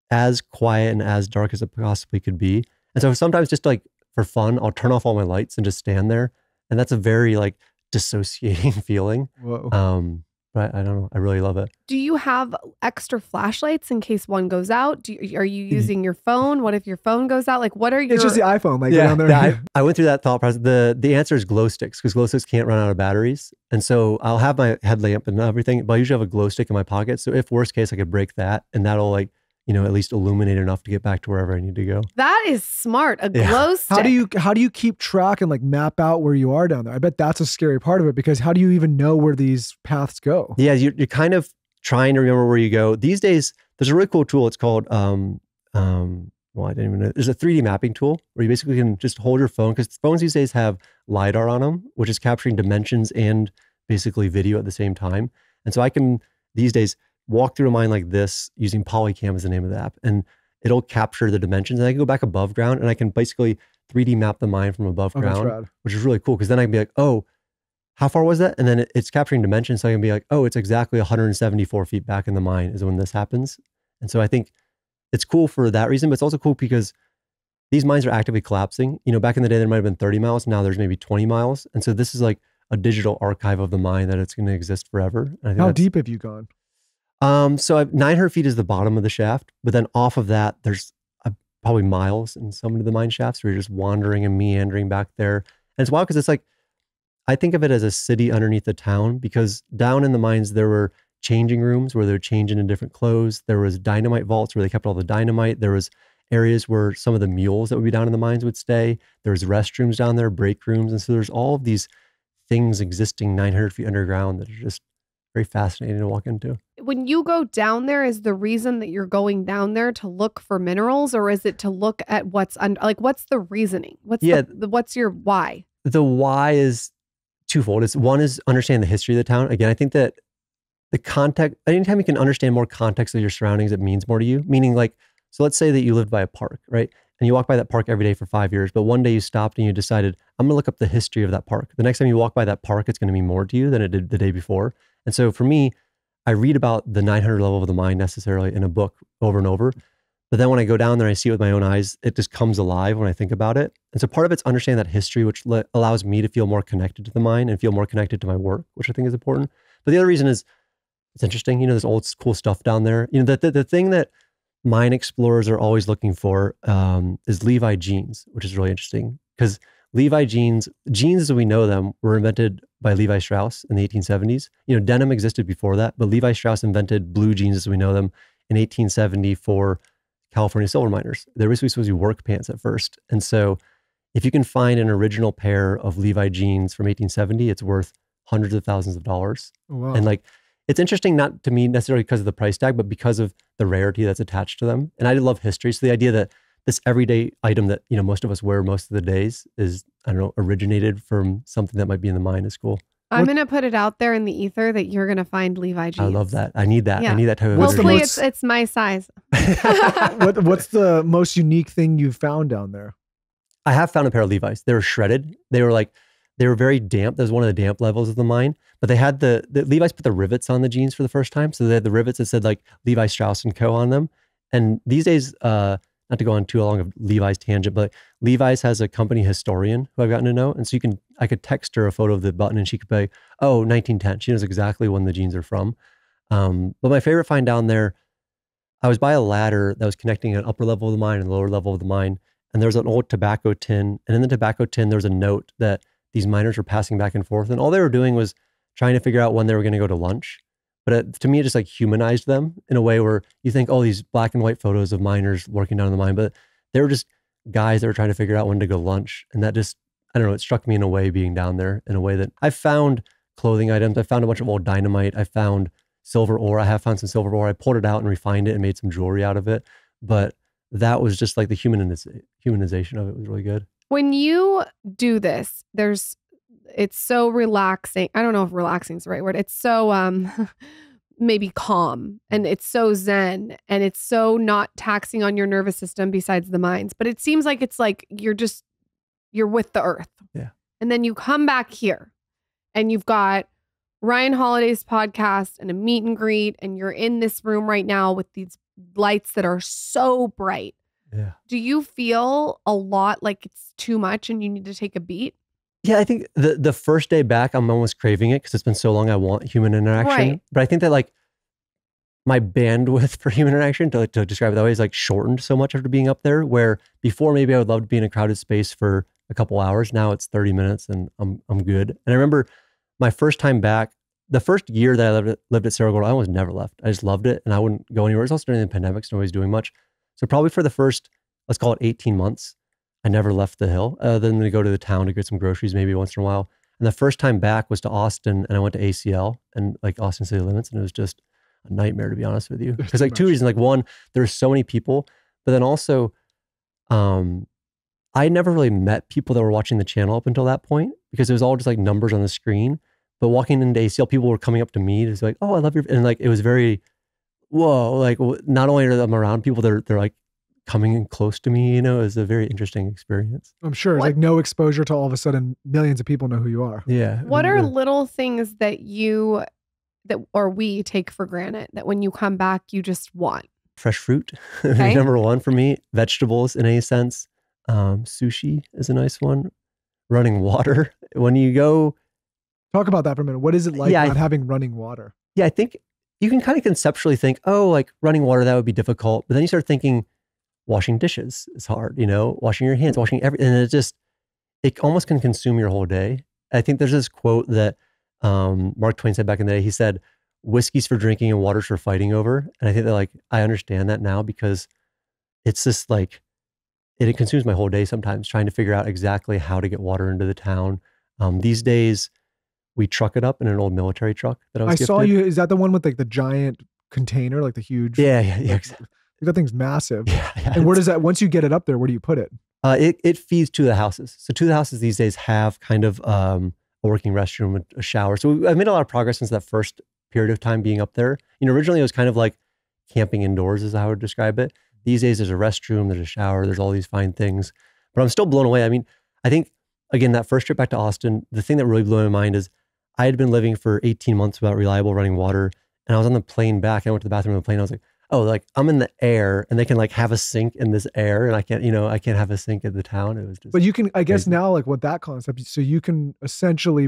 as quiet and as dark as it possibly could be. And so sometimes just like for fun, I'll turn off all my lights and just stand there. And that's a very like dissociating feeling. Whoa. Um, but I don't know. I really love it. Do you have extra flashlights in case one goes out? Do you, are you using your phone? What if your phone goes out? Like, what are your... It's just the iPhone. Like, yeah, down there. I, I went through that thought process. The, the answer is glow sticks because glow sticks can't run out of batteries. And so I'll have my headlamp and everything, but I usually have a glow stick in my pocket. So if worst case, I could break that and that'll like, you know, at least illuminate enough to get back to wherever I need to go. That is smart. A glow yeah. stick. How do you how do you keep track and like map out where you are down there? I bet that's a scary part of it because how do you even know where these paths go? Yeah, you're, you're kind of trying to remember where you go. These days, there's a really cool tool. It's called um, um, well, I didn't even know. There's a three D mapping tool where you basically can just hold your phone, because phones these days have LiDAR on them, which is capturing dimensions and basically video at the same time. And so I can these days walk through a mine like this using Polycam as the name of the app, and it'll capture the dimensions. And I can go back above ground and I can basically three D map the mine from above oh, ground, which is really cool, because then I can be like, oh, how far was that? And then it, it's capturing dimensions. So I can be like, oh, it's exactly one hundred seventy-four feet back in the mine is when this happens. And so I think it's cool for that reason, but it's also cool because these mines are actively collapsing. You know, back in the day, there might've been thirty miles. Now there's maybe twenty miles. And so this is like a digital archive of the mine that it's going to exist forever. And I think how deep have you gone? Um, so I've, nine hundred feet is the bottom of the shaft, but then off of that, there's uh, probably miles in some of the mine shafts where you're just wandering and meandering back there. And it's wild because it's like, I think of it as a city underneath a town, because down in the mines, there were changing rooms where they're changing in different clothes. There was dynamite vaults where they kept all the dynamite. There was areas where some of the mules that would be down in the mines would stay. There was restrooms down there, break rooms. And so there's all of these things existing nine hundred feet underground that are just very fascinating to walk into. When you go down there, is the reason that you're going down there to look for minerals, or is it to look at what's under, like, what's the reasoning? What's yeah, the, the, what's your why? The why is twofold. It's one is understand the history of the town. Again, I think that the context, anytime you can understand more context of your surroundings, it means more to you. Meaning, like, so let's say that you lived by a park, right? And you walk by that park every day for five years, but one day you stopped and you decided, I'm going to look up the history of that park. The next time you walk by that park, it's going to mean more to you than it did the day before. And so for me, I read about the nine hundred level of the mine necessarily in a book over and over. But then when I go down there, I see it with my own eyes. It just comes alive when I think about it. And so part of it's understanding that history, which allows me to feel more connected to the mine and feel more connected to my work, which I think is important. But the other reason is, it's interesting, you know, there's old cool stuff down there. You know, the, the, the thing that mine explorers are always looking for um, is Levi jeans, which is really interesting, because Levi jeans, jeans as we know them, were invented by Levi Strauss in the eighteen seventies. You know, denim existed before that, but Levi Strauss invented blue jeans as we know them in eighteen seventy for California silver miners. They're basically supposed to be work pants at first. And so if you can find an original pair of Levi jeans from eighteen seventy, it's worth hundreds of thousands of dollars. Oh, wow. And like, it's interesting, not to me necessarily because of the price tag, but because of the rarity that's attached to them. And I love history. So the idea that this everyday item that, you know, most of us wear most of the days is, I don't know, originated from something that might be in the mine is cool. I'm going to put it out there in the ether that you're going to find Levi jeans. I love that. I need that. Yeah. I need that type of energy. Hopefully it's, it's my size. what, what's the most unique thing you've found down there? I have found a pair of Levi's. They were shredded. They were like, they were very damp. That was one of the damp levels of the mine. But they had the, the Levi's put the rivets on the jeans for the first time. So they had the rivets that said like Levi Strauss and Co. on them. And these days, uh, not to go on too long of Levi's tangent, but Levi's has a company historian who I've gotten to know. And so you can, I could text her a photo of the button and she could be like, oh, nineteen ten. She knows exactly when the jeans are from. Um, but my favorite find down there, I was by a ladder that was connecting an upper level of the mine and lower level of the mine. And there was an old tobacco tin. And in the tobacco tin, there was a note that these miners were passing back and forth. And all they were doing was trying to figure out when they were going to go to lunch. But it, to me, it just like humanized them in a way where you think, oh, these black and white photos of miners working down in the mine, but they were just guys that were trying to figure out when to go lunch. And that just, I don't know, it struck me in a way being down there in a way that I found clothing items. I found a bunch of old dynamite. I found silver ore. I have found some silver ore. I pulled it out and refined it and made some jewelry out of it. But that was just like the humaniz humanization of it was really good. When you do this, there's, it's so relaxing. I don't know if relaxing is the right word. It's so um, maybe calm, and it's so zen, and it's so not taxing on your nervous system besides the minds. But it seems like it's like you're just, you're with the earth. Yeah. And then you come back here and you've got Ryan Holiday's podcast and a meet and greet, and you're in this room right now with these lights that are so bright. Yeah. Do you feel a lot like it's too much and you need to take a beat? Yeah, I think the the first day back, I'm almost craving it because it's been so long. I want human interaction. Right. But I think that like my bandwidth for human interaction, to, to describe it that way, is like shortened so much after being up there, where before maybe I would love to be in a crowded space for a couple hours. Now it's thirty minutes and I'm, I'm good. And I remember my first time back, the first year that I lived, lived at Cerro Gordo, I almost never left. I just loved it and I wouldn't go anywhere. It's also during the pandemic, so nobody's doing much. So probably for the first, let's call it eighteen months, I never left the hill, other than to go to the town to get some groceries maybe once in a while. And the first time back was to Austin, and I went to A C L and like Austin City Limits, and it was just a nightmare, to be honest with you. Because like two reasons, like one, there's so many people, but then also Um, I never really met people that were watching the channel up until that point, because it was all just like numbers on the screen. But walking into A C L, people were coming up to me and it's like, oh, I love your, and like, it was very, whoa, like not only are them around people, they're, they're like coming in close to me, you know. It was a very interesting experience. I'm sure. What? Like no exposure to all of a sudden millions of people know who you are. Yeah. What are yeah. little things that you, that, or we take for granted that when you come back, you just want? Fresh fruit, okay. Number one for me. Vegetables in any sense. Um, sushi is a nice one. Running water. When you go... Talk about that for a minute. What is it like yeah, not I, having running water? Yeah, I think you can kind of conceptually think, oh, like running water, that would be difficult. But then you start thinking, washing dishes is hard, you know, washing your hands, washing everything. And it just, it almost can consume your whole day. I think there's this quote that um, Mark Twain said back in the day. He said, whiskey's for drinking and water's for fighting over. And I think that like, I understand that now, because it's just like, it, it consumes my whole day sometimes trying to figure out exactly how to get water into the town. Um, these days, we truck it up in an old military truck that I was I gifted. saw you, is that the one with like the giant container, like the huge? Yeah, yeah, yeah. Like, exactly. That thing's massive. Yeah, yeah, and where does that, once you get it up there, where do you put it? Uh, it, it feeds two of the houses. So two of the houses these days have kind of um, a working restroom, a shower. So we, I've made a lot of progress since that first period of time being up there. You know, originally it was kind of like camping indoors is how I would describe it. These days there's a restroom, there's a shower, there's all these fine things. But I'm still blown away. I mean, I think, again, that first trip back to Austin, the thing that really blew my mind is I had been living for eighteen months without reliable running water, and I was on the plane back, and I went to the bathroom on the plane, I was like, oh, like I'm in the air and they can like have a sink in this air and I can't, you know, I can't have a sink in the town. It was just But you can, I guess crazy. Now like what that concept, so you can essentially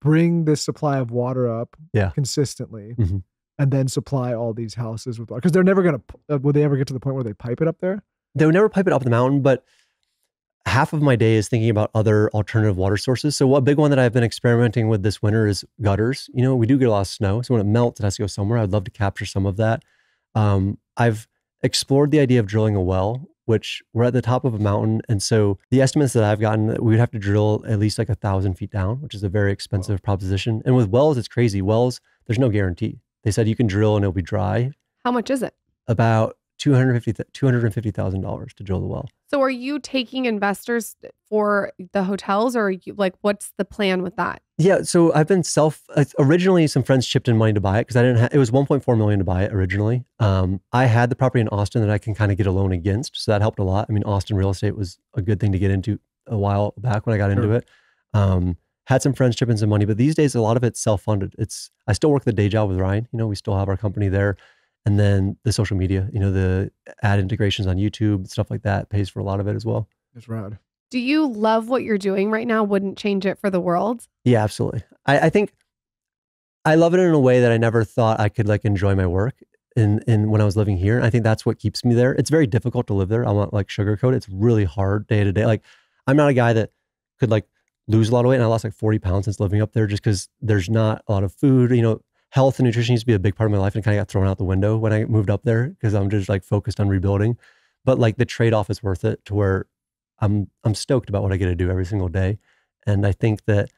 bring this supply of water up yeah. consistently mm-hmm. and then supply all these houses with water. Because they're never going to, uh, will they ever get to the point where they pipe it up there? They would never pipe it up the mountain, but half of my day is thinking about other alternative water sources. So what big one that I've been experimenting with this winter is gutters. You know, we do get a lot of snow. So when it melts, it has to go somewhere. I'd love to capture some of that. Um, I've explored the idea of drilling a well, which we're at the top of a mountain. And so the estimates that I've gotten, we would have to drill at least like a thousand feet down, which is a very expensive wow. proposition. And with wells, it's crazy. Wells, there's no guarantee. They said you can drill and it'll be dry. How much is it? About two hundred fifty thousand dollars to drill the well. So are you taking investors for the hotels, or are you like, what's the plan with that? Yeah. So I've been self, uh, originally some friends chipped in money to buy it, because I didn't have, it was one point four million to buy it originally. Um, I had the property in Austin that I can kind of get a loan against. So that helped a lot. I mean, Austin real estate was a good thing to get into a while back when I got sure. into it. Um, had some friends chip in some money, but these days, a lot of it's self-funded. It's, I still work the day job with Ryan, you know, we still have our company there. And then the social media, you know, the ad integrations on YouTube, stuff like that pays for a lot of it as well. That's rad. Do you love what you're doing right now? Wouldn't change it for the world? Yeah, absolutely. I, I think I love it in a way that I never thought I could like enjoy my work in, in when I was living here. And I think that's what keeps me there. It's very difficult to live there. I won't like sugarcoat it. It's really hard day to day. Like I'm not a guy that could like lose a lot of weight, and I lost like forty pounds since living up there just because there's not a lot of food, you know. Health and nutrition used to be a big part of my life, and kind of got thrown out the window when I moved up there because I'm just like focused on rebuilding. But like the trade-off is worth it, to where I'm I'm stoked about what I get to do every single day. And I think that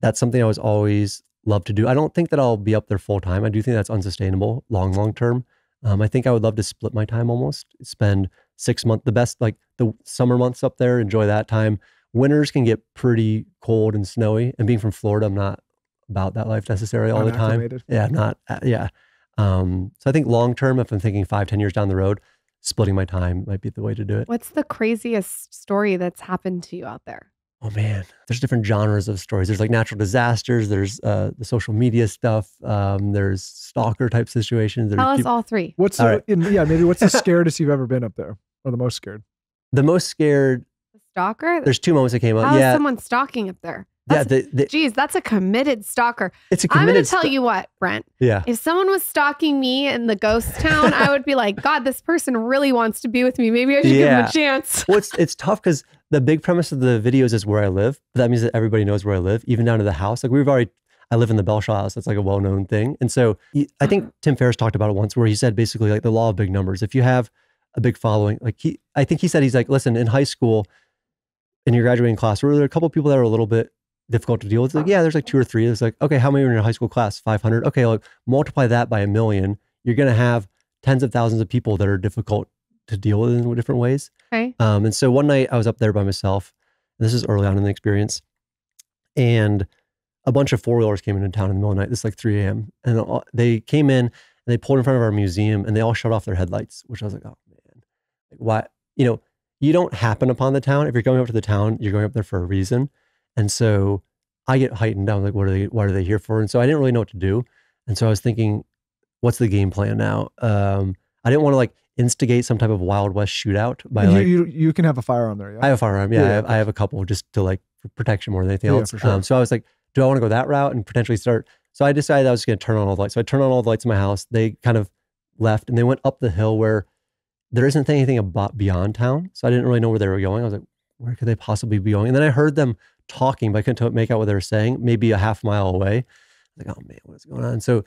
that's something I was always loved to do. I don't think that I'll be up there full time. I do think that's unsustainable long, long term. Um, I think I would love to split my time almost, spend six months, the best, like the summer months up there, enjoy that time. Winters can get pretty cold and snowy. And being from Florida, I'm not about that life necessarily all the time. Yeah, not, yeah. Um, so I think long-term, if I'm thinking five, ten years down the road, splitting my time might be the way to do it. What's the craziest story that's happened to you out there? Oh man, there's different genres of stories. There's like natural disasters, there's uh, the social media stuff, um, there's stalker type situations. Tell us all three. What's all the, right. in, yeah, maybe what's the scariest you've ever been up there? Or the most scared? The most scared. The stalker? There's two moments that came up. How yeah. is someone stalking up there? That's, yeah, the, the, geez, that's a committed stalker. It's a committed I'm going to tell you what, Brent. Yeah. If someone was stalking me in the ghost town, I would be like, God, this person really wants to be with me. Maybe I should yeah. give him a chance. Well, it's, it's tough because the big premise of the videos is where I live. That means that everybody knows where I live, even down to the house. Like we've already, I live in the Belshaw house. That's like a well-known thing. And so I think Tim Ferriss talked about it once where he said basically like the law of big numbers. If you have a big following, like he, I think he said, he's like, listen, in high school, in your graduating class, were there a couple of people that are a little bit difficult to deal with? It's like, yeah, there's like two or three. It's like, okay, how many were in your high school class? five hundred. Okay, like multiply that by a million. You're going to have tens of thousands of people that are difficult to deal with it in different ways. Okay. Um, and so one night I was up there by myself. This is early on in the experience. And a bunch of four-wheelers came into town in the middle of the night. This is like three A M And all, they came in and they pulled in front of our museum and they all shut off their headlights, which I was like, oh man, like, why? You know, you don't happen upon the town. If you're going up to the town, you're going up there for a reason. And so I get heightened down. Like, what are they, what are they here for? And so I didn't really know what to do. And so I was thinking, what's the game plan now? Um, I didn't want to like instigate some type of Wild West shootout. By you, like, you, you can have a firearm there. Yeah? I have a firearm. Yeah, yeah, I, have, I have a couple just to like for protection more than anything yeah, else. For sure. Um, so I was like, do I want to go that route and potentially start? So I decided I was going to turn on all the lights. So I turned on all the lights in my house. They kind of left and they went up the hill where there isn't anything about beyond town. So I didn't really know where they were going. I was like, where could they possibly be going? And then I heard them talking, but I couldn't make out what they were saying, maybe a half mile away. I was like, oh man, what's going on? And so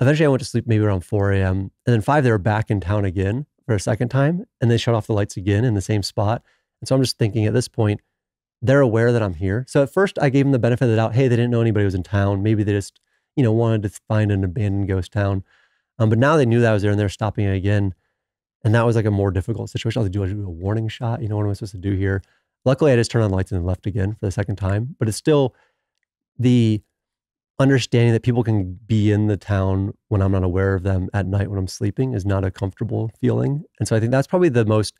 eventually I went to sleep maybe around four A M And then five, they were back in town again for a second time. And they shut off the lights again in the same spot. And so I'm just thinking at this point, they're aware that I'm here. So at first I gave them the benefit of the doubt. Hey, they didn't know anybody was in town. Maybe they just, you know, wanted to find an abandoned ghost town. Um, but now they knew that I was there and they're stopping it again. And that was like a more difficult situation. I was like, do I do a warning shot? You know, what am I supposed to do here? Luckily, I just turned on the lights and then left again for the second time. But it's still the understanding that people can be in the town when I'm not aware of them at night when I'm sleeping is not a comfortable feeling. And so I think that's probably the most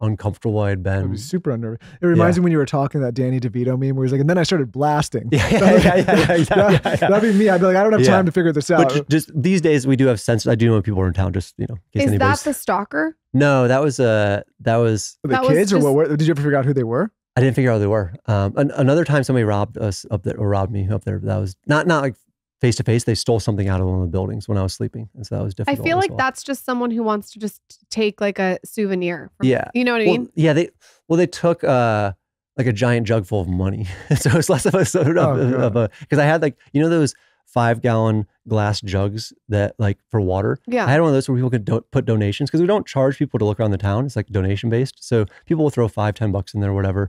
uncomfortable I'd been. It was super unnerving. It reminds yeah. me when you were talking that Danny DeVito meme where he's like, and then I started blasting. Yeah, yeah, yeah, yeah, yeah, yeah, that, yeah, yeah. That'd be me. I'd be like, I don't have yeah. time to figure this out. But just these days we do have sense. I do know when people are in town, just, you know. In case is that the stalker? No, that was, uh, that was. That the kids was just, or what? Did you ever figure out who they were? I didn't figure out who they were. Um, an, another time somebody robbed us up there or robbed me up there. That was not, not like face to face. They stole something out of one of the buildings when I was sleeping. And so that was difficult. I feel like well. that's just someone who wants to just take like a souvenir. From, yeah. You know what I well, mean? Yeah. They, well, they took uh, like a giant jug full of money. So it was less of a, sort of, oh, of a, cause I had like, you know, those five gallon glass jugs that like for water. Yeah. I had one of those where people could do put donations cause we don't charge people to look around the town. It's like donation based. So people will throw five, ten bucks in there or whatever.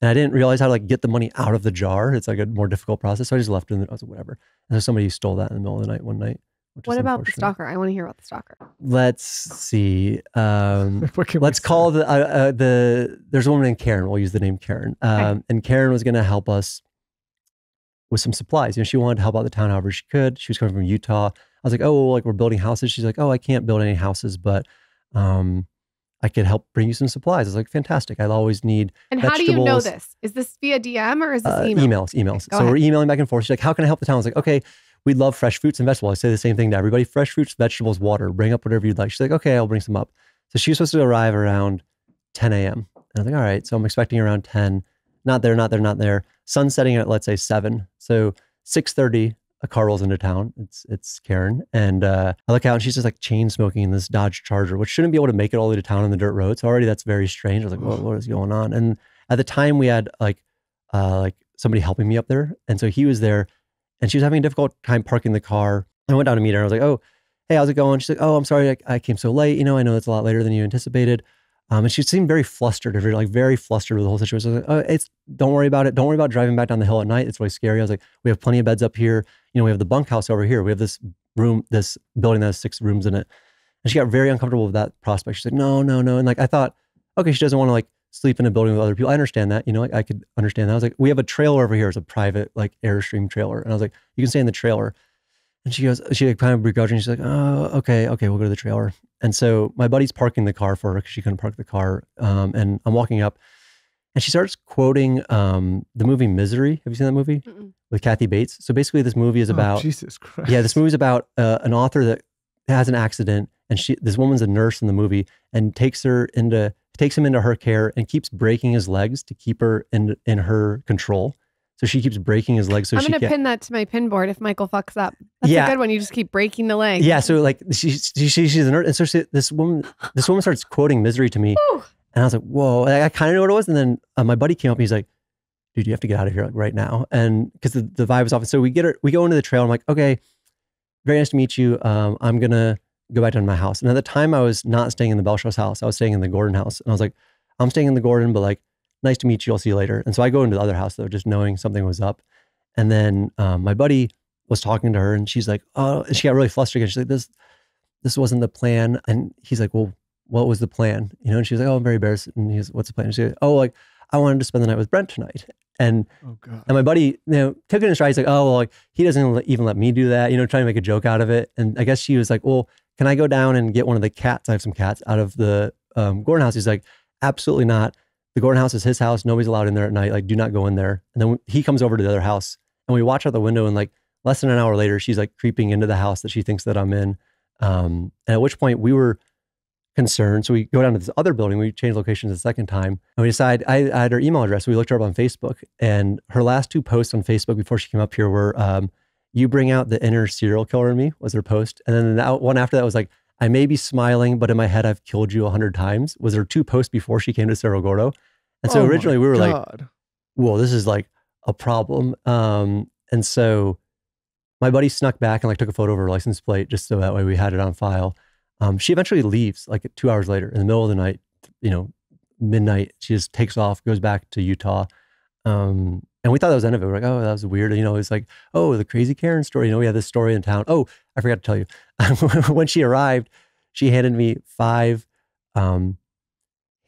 And I didn't realize how to like get the money out of the jar. It's like a more difficult process. So I just left it in the, I was like, whatever. And so somebody stole that in the middle of the night one night. What about the stalker? I want to hear about the stalker. Let's see. Um, let's call the, uh, uh, the, there's a woman named Karen. We'll use the name Karen. Um, okay. And Karen was going to help us with some supplies. You know, she wanted to help out the town however she could. She was coming from Utah. I was like, oh, well, like we're building houses. She's like, oh, I can't build any houses, but, um, I could help bring you some supplies. It's like, fantastic. I'll always need And vegetables. How do you know this? Is this via D M or is this email? Uh, emails, emails. Okay, so ahead. We're emailing back and forth. She's like, how can I help the town? I was like, okay, we love fresh fruits and vegetables. I say the same thing to everybody. Fresh fruits, vegetables, water. Bring up whatever you'd like. She's like, okay, I'll bring some up. So she was supposed to arrive around ten A M And I was like, all right. So I'm expecting around ten. Not there, not there, not there. Sun setting at, let's say, seven. So six thirty, a car rolls into town. It's it's Karen. And uh, I look out and she's just like chain smoking in this Dodge Charger, which shouldn't be able to make it all the way to town on the dirt road. So already that's very strange. I was like, what, what is going on? And at the time we had like uh, like somebody helping me up there. And so he was there and she was having a difficult time parking the car. I went down to meet her and I was like, oh, hey, how's it going? She's like, oh, I'm sorry. I, I came so late. You know, I know it's a lot later than you anticipated. Um, and she seemed very flustered, like very flustered with the whole situation. I was like, oh, it's, don't worry about it. Don't worry about driving back down the hill at night. It's really scary. I was like, we have plenty of beds up here. You know, we have the bunkhouse over here. We have this room, this building that has six rooms in it. And she got very uncomfortable with that prospect. She's like, no, no, no. And like, I thought, okay, she doesn't want to like sleep in a building with other people. I understand that. You know, like, I could understand that. I was like, we have a trailer over here. It's a private like Airstream trailer. And I was like, you can stay in the trailer. And she goes, she like kind of begrudging. She's like, oh, okay, okay, we'll go to the trailer. And so my buddy's parking the car for her because she couldn't park the car. Um, and I'm walking up and she starts quoting um, the movie Misery. Have you seen that movie? Mm-mm. With Kathy Bates? So basically this movie is about, oh, Jesus Christ. Yeah, this movie is about uh, an author that has an accident and she, this woman's a nurse in the movie and takes her into, takes him into her care and keeps breaking his legs to keep her in, in her control. So she keeps breaking his legs. So I'm going to pin that to my pin board if Michael fucks up. That's yeah. a good one. You just keep breaking the leg. Yeah. So like she, she, she she's a nerd. And so she, this woman, this woman starts quoting Misery to me. Ooh. And I was like, whoa, I, I kind of know what it was. And then uh, my buddy came up and he's like, dude, you have to get out of here like right now. And because the, the vibe is off. And so we get her, we go into the trail. I'm like, okay, very nice to meet you. Um, I'm going to go back down to my house. And at the time I was not staying in the Belshaw's house. I was staying in the Gordon house. And I was like, I'm staying in the Gordon, but like, nice to meet you. I'll see you later. And so I go into the other house though, just knowing something was up. And then um, my buddy was talking to her and she's like, oh, and she got really flustered again. She's like, this, this wasn't the plan. And he's like, well, what was the plan? You know, and she was like, oh, I'm very embarrassed. And he was, what's the plan? And she was like, oh, like, I wanted to spend the night with Brent tonight. And oh, God. And my buddy, you know, took it in stride. He's like, oh, well, like, he doesn't even let me do that, you know, trying to make a joke out of it. And I guess she was like, well, can I go down and get one of the cats? I have some cats out of the um, Gordon house. He's like, absolutely not. The Gordon house is his house. Nobody's allowed in there at night. Like, do not go in there. And then he comes over to the other house and we watch out the window, and like less than an hour later, she's like creeping into the house that she thinks that I'm in. Um, and at which point we were concerned. So we go down to this other building. We changed locations the second time, and we decide, I, I had her email address. So we looked her up on Facebook, and her last two posts on Facebook before she came up here were, um, you bring out the inner serial killer in me, was her post. And then that one after that was like, I may be smiling, but in my head, I've killed you a hundred times, was her two posts before she came to Cerro Gordo. And so oh originally we were God. like, whoa, this is like a problem. Um, and so my buddy snuck back and like took a photo of her license plate, just so that way we had it on file. Um, she eventually leaves like two hours later in the middle of the night, you know, midnight. She just takes off, goes back to Utah. Um, and we thought that was the end of it. We're like, oh, that was weird. And, you know, it's like, oh, the crazy Karen story. You know, we had this story in town. Oh, I forgot to tell you. When she arrived, she handed me five um,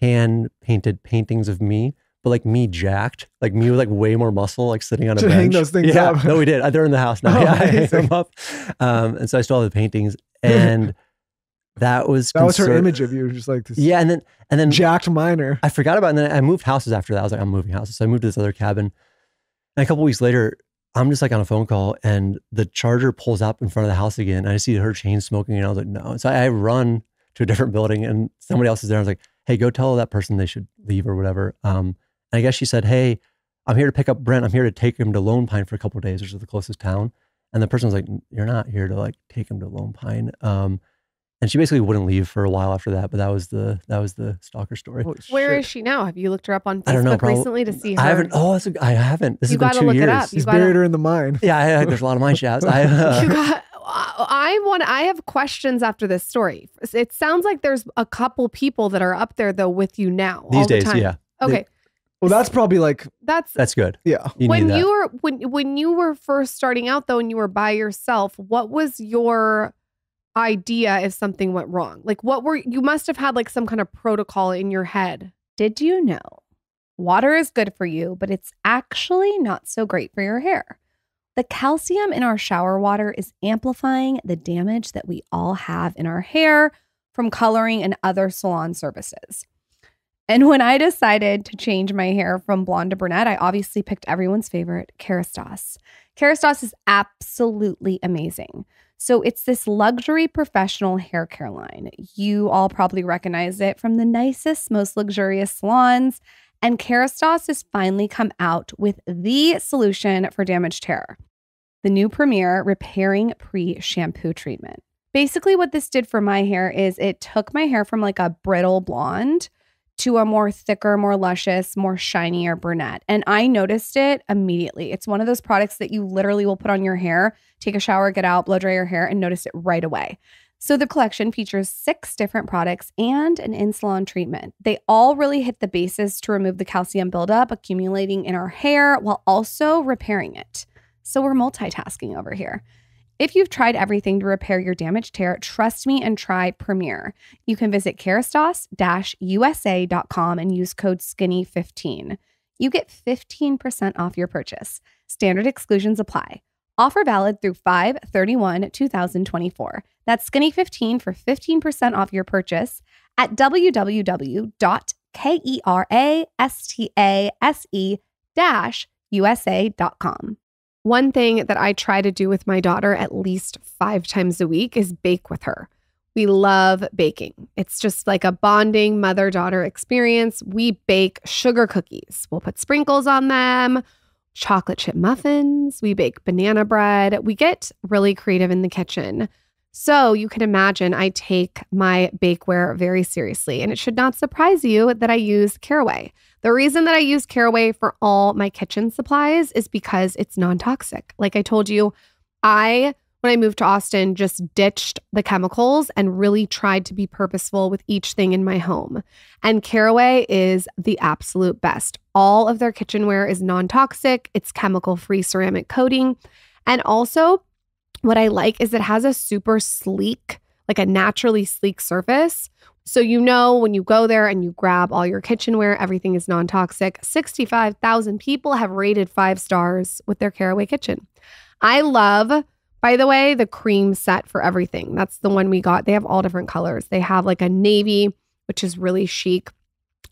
hand-painted paintings of me, but like me jacked, like me with like way more muscle, like sitting on a bench. Hang those things yeah, up. No, we did. They're in the house now. Oh, yeah, I hang them up. Um, and so I still have the paintings. And... That was that was her image of you, just like this. Yeah, and then and then jacked minor. I forgot about it, and then I moved houses after that. I was like, I'm moving houses, so I moved to this other cabin. And a couple weeks later, I'm just like on a phone call, and the charger pulls up in front of the house again. And I see her chain smoking, and I was like, no. And so I, I run to a different building, and somebody else is there. I was like, hey, go tell that person they should leave or whatever. Um, and I guess she said, hey, I'm here to pick up Brent. I'm here to take him to Lone Pine for a couple of days, which is the closest town. And the person was like, you're not here to like take him to Lone Pine. Um. And she basically wouldn't leave for a while after that, but that was the that was the stalker story. Oh, Where shit. is she now? Have you looked her up on Facebook I don't know, probably, recently to see her? I haven't. Oh, that's a, I haven't. This you has been two look years. It up. You He's gotta, buried her in the mine. Yeah, I, I, there's a lot of mine shafts. I, uh, got, I want. I have questions after this story. It sounds like there's a couple people that are up there though with you now. These all days, the time. yeah. Okay. They, well, that's probably like that's that's good. Yeah. You when you were when when you were first starting out though, and you were by yourself, what was your idea if something went wrong? Like what were, you must have had like some kind of protocol in your head. Did you know water is good for you, but it's actually not so great for your hair? The calcium in our shower water is amplifying the damage that we all have in our hair from coloring and other salon services. And when I decided to change my hair from blonde to brunette, I obviously picked everyone's favorite, Kerastase. Kerastase is absolutely amazing. So it's this luxury professional hair care line. You all probably recognize it from the nicest, most luxurious salons. And Kerastase has finally come out with the solution for damaged hair, the new Premier Repairing Pre-Shampoo Treatment. Basically what this did for my hair is it took my hair from like a brittle blonde to a more thicker, more luscious, more shinier brunette. And I noticed it immediately. It's one of those products that you literally will put on your hair, take a shower, get out, blow dry your hair, and notice it right away. So the collection features six different products and an in-salon treatment. They all really hit the bases to remove the calcium buildup accumulating in our hair while also repairing it. So we're multitasking over here. If you've tried everything to repair your damaged hair, trust me and try Premier. You can visit kerastase dash u s a dot com and use code skinny fifteen. You get fifteen percent off your purchase. Standard exclusions apply. Offer valid through five thirty-one two thousand twenty-four. That's skinny fifteen for fifteen percent off your purchase at w w w dot kerastase dash u s a dot com. One thing that I try to do with my daughter at least five times a week is bake with her. We love baking. It's just like a bonding mother-daughter experience. We bake sugar cookies. We'll put sprinkles on them, chocolate chip muffins. We bake banana bread. We get really creative in the kitchen. So you can imagine I take my bakeware very seriously, and it should not surprise you that I use Caraway. The reason that I use Caraway for all my kitchen supplies is because it's non-toxic. Like I told you, I, when I moved to Austin, just ditched the chemicals and really tried to be purposeful with each thing in my home. And Caraway is the absolute best. All of their kitchenware is non-toxic. It's chemical-free ceramic coating. And also what I like is it has a super sleek, like a naturally sleek surface, So you know when you go there and you grab all your kitchenware, everything is non-toxic. sixty-five thousand people have rated five stars with their Caraway kitchen. I love, by the way, the cream set for everything. That's the one we got. They have all different colors. They have like a navy, which is really chic.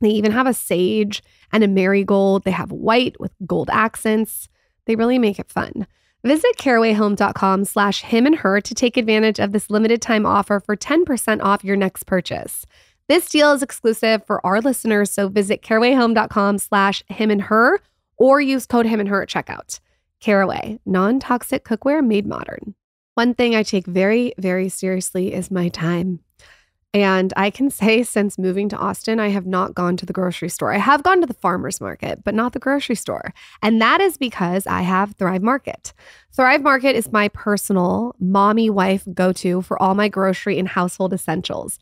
They even have a sage and a marigold. They have white with gold accents. They really make it fun. Visit caraway home dot com slash him and her to take advantage of this limited time offer for ten percent off your next purchase. This deal is exclusive for our listeners, so visit caraway home dot com slash him and her or use code him and her at checkout. Caraway, non-toxic cookware made modern. One thing I take very, very seriously is my time. And I can say since moving to Austin, I have not gone to the grocery store. I have gone to the farmer's market, but not the grocery store. And that is because I have Thrive Market. Thrive Market is my personal mommy wife go-to for all my grocery and household essentials.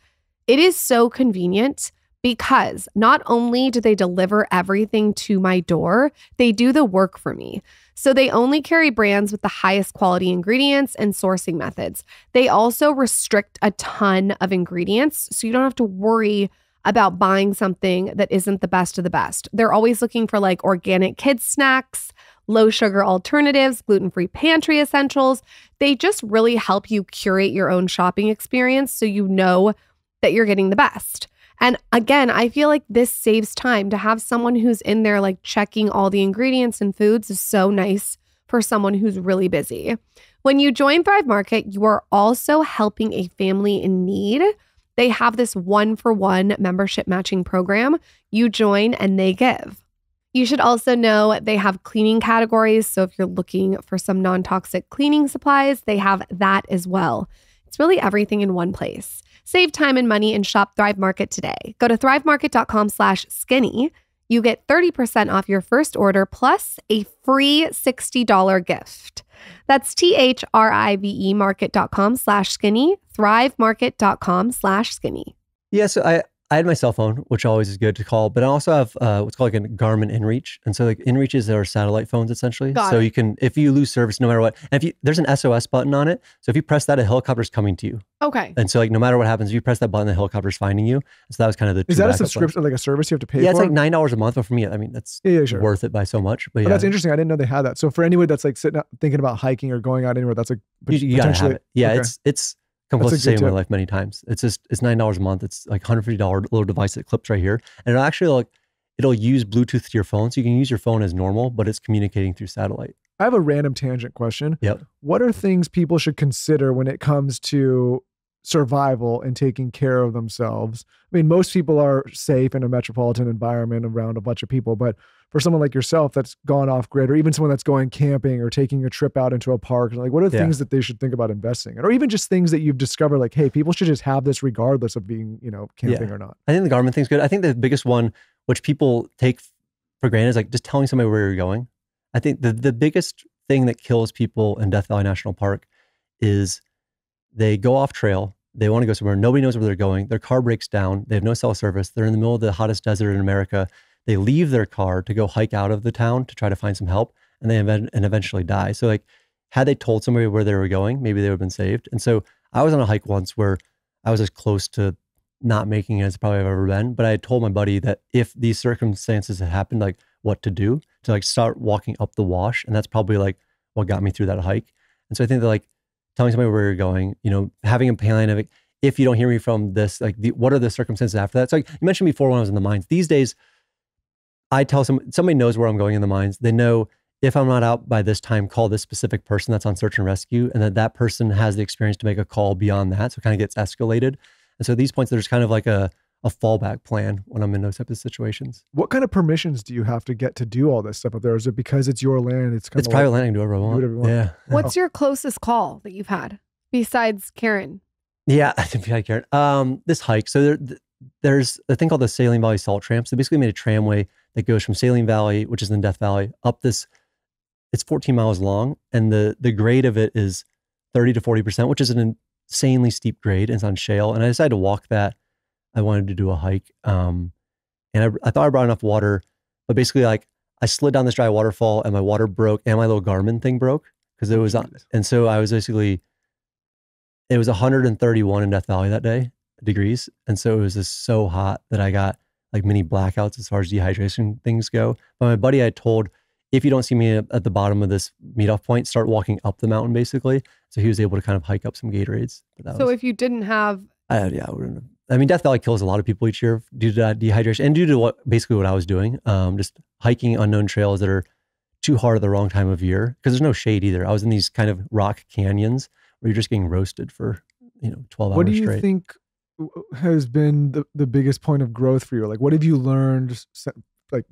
It is so convenient because not only do they deliver everything to my door, they do the work for me. So they only carry brands with the highest quality ingredients and sourcing methods. They also restrict a ton of ingredients, so you don't have to worry about buying something that isn't the best of the best. They're always looking for like organic kids snacks, low sugar alternatives, gluten-free pantry essentials. They just really help you curate your own shopping experience so you know that you're getting the best. And again, I feel like this saves time. To have someone who's in there like checking all the ingredients and foods is so nice for someone who's really busy. When you join Thrive Market, you are also helping a family in need. They have this one-for-one membership matching program. You join and they give. You should also know they have cleaning categories. So if you're looking for some non-toxic cleaning supplies, they have that as well. It's really everything in one place. Save time and money and shop Thrive Market today. Go to thrive market dot com slash skinny. You get thirty percent off your first order plus a free sixty dollars gift. That's T H R I V E market dot com slash skinny, thrive market dot com slash skinny. Yeah, so I, I had my cell phone, which always is good to call, but I also have uh, what's called like a Garmin Inreach. And so like Inreaches are satellite phones essentially. Got so it. You can, if you lose service, no matter what, and if you, there's an S O S button on it. So if you press that, a helicopter's coming to you. Okay. And so like, no matter what happens, if you press that button, the helicopter's finding you. So that was kind of the... Is that a subscription, like a service you have to pay yeah, for? Yeah, it's like nine dollars a month. But for me, I mean, that's yeah, yeah, sure. worth it by so much. But yeah. Oh, that's interesting. I didn't know they had that. So for anyone that's like sitting out, thinking about hiking or going out anywhere, that's like you, you gotta have it. Yeah, okay. it's, it's, come close to saving my life many times. It's just, it's nine dollars a month. It's like one hundred fifty dollars little device that clips right here. And it'll actually like, it'll use Bluetooth to your phone. So you can use your phone as normal, but it's communicating through satellite. I have a random tangent question. Yep. What are things people should consider when it comes to survival and taking care of themselves? I mean, most people are safe in a metropolitan environment around a bunch of people, but for someone like yourself that's gone off grid, or even someone that's going camping or taking a trip out into a park, like what are the yeah. things that they should think about investing in? Or even just things that you've discovered, like, hey, people should just have this regardless of being, you know, camping yeah. or not. I think the Garmin thing's good. I think the biggest one, which people take for granted, is like just telling somebody where you're going. I think the, the biggest thing that kills people in Death Valley National Park is they go off trail. They want to go somewhere. Nobody knows where they're going. Their car breaks down. They have no cell service. They're in the middle of the hottest desert in America. They leave their car to go hike out of the town to try to find some help, and they ev- and eventually die. So like, had they told somebody where they were going, maybe they would have been saved. And so I was on a hike once where I was as close to not making it as probably I've ever been. But I had told my buddy that if these circumstances had happened, like what to do, to like start walking up the wash. And that's probably like what got me through that hike. And so I think that like, telling somebody where you're going, you know, having a plan of, if you don't hear me from this, like the, what are the circumstances after that? So like you mentioned before when I was in the mines, these days, I tell some, somebody knows where I'm going in the mines. They know if I'm not out by this time, call this specific person that's on search and rescue, and that that person has the experience to make a call beyond that. So it kind of gets escalated. And so at these points, there's kind of like a, a fallback plan when I'm in those types of situations. What kind of permissions do you have to get to do all this stuff up there? Is it because it's your land? It's kind it's of private like, land. I can do whatever I want. Do whatever you want. Yeah. What's oh. your closest call that you've had besides Karen? Yeah, I think besides Karen. Um, this hike. So there, there's a thing called the Saline Valley Salt Tramp. So basically, made a tramway that goes from Saline Valley, which is in Death Valley, up this. It's fourteen miles long, and the the grade of it is thirty to forty percent, which is an insanely steep grade. And it's on shale, and I decided to walk that. I wanted to do a hike. Um, and I, I thought I brought enough water, but basically like I slid down this dry waterfall and my water broke and my little Garmin thing broke because it was on. And so I was basically, it was one hundred thirty-one in Death Valley that day. degrees. And so it was just so hot that I got like mini blackouts as far as dehydration things go. But my buddy I told, if you don't see me at the bottom of this meet-off point, start walking up the mountain, basically. So he was able to kind of hike up some Gatorades. But that so was, if you didn't have... Uh, yeah, I wouldn't have, I mean, Death Valley kills a lot of people each year due to that dehydration and due to what basically what I was doing, um, just hiking unknown trails that are too hard at the wrong time of year because there's no shade either. I was in these kind of rock canyons where you're just getting roasted for, you know, twelve hours straight. What do you think has been the, the biggest point of growth for you? Like, what have you learned... Like,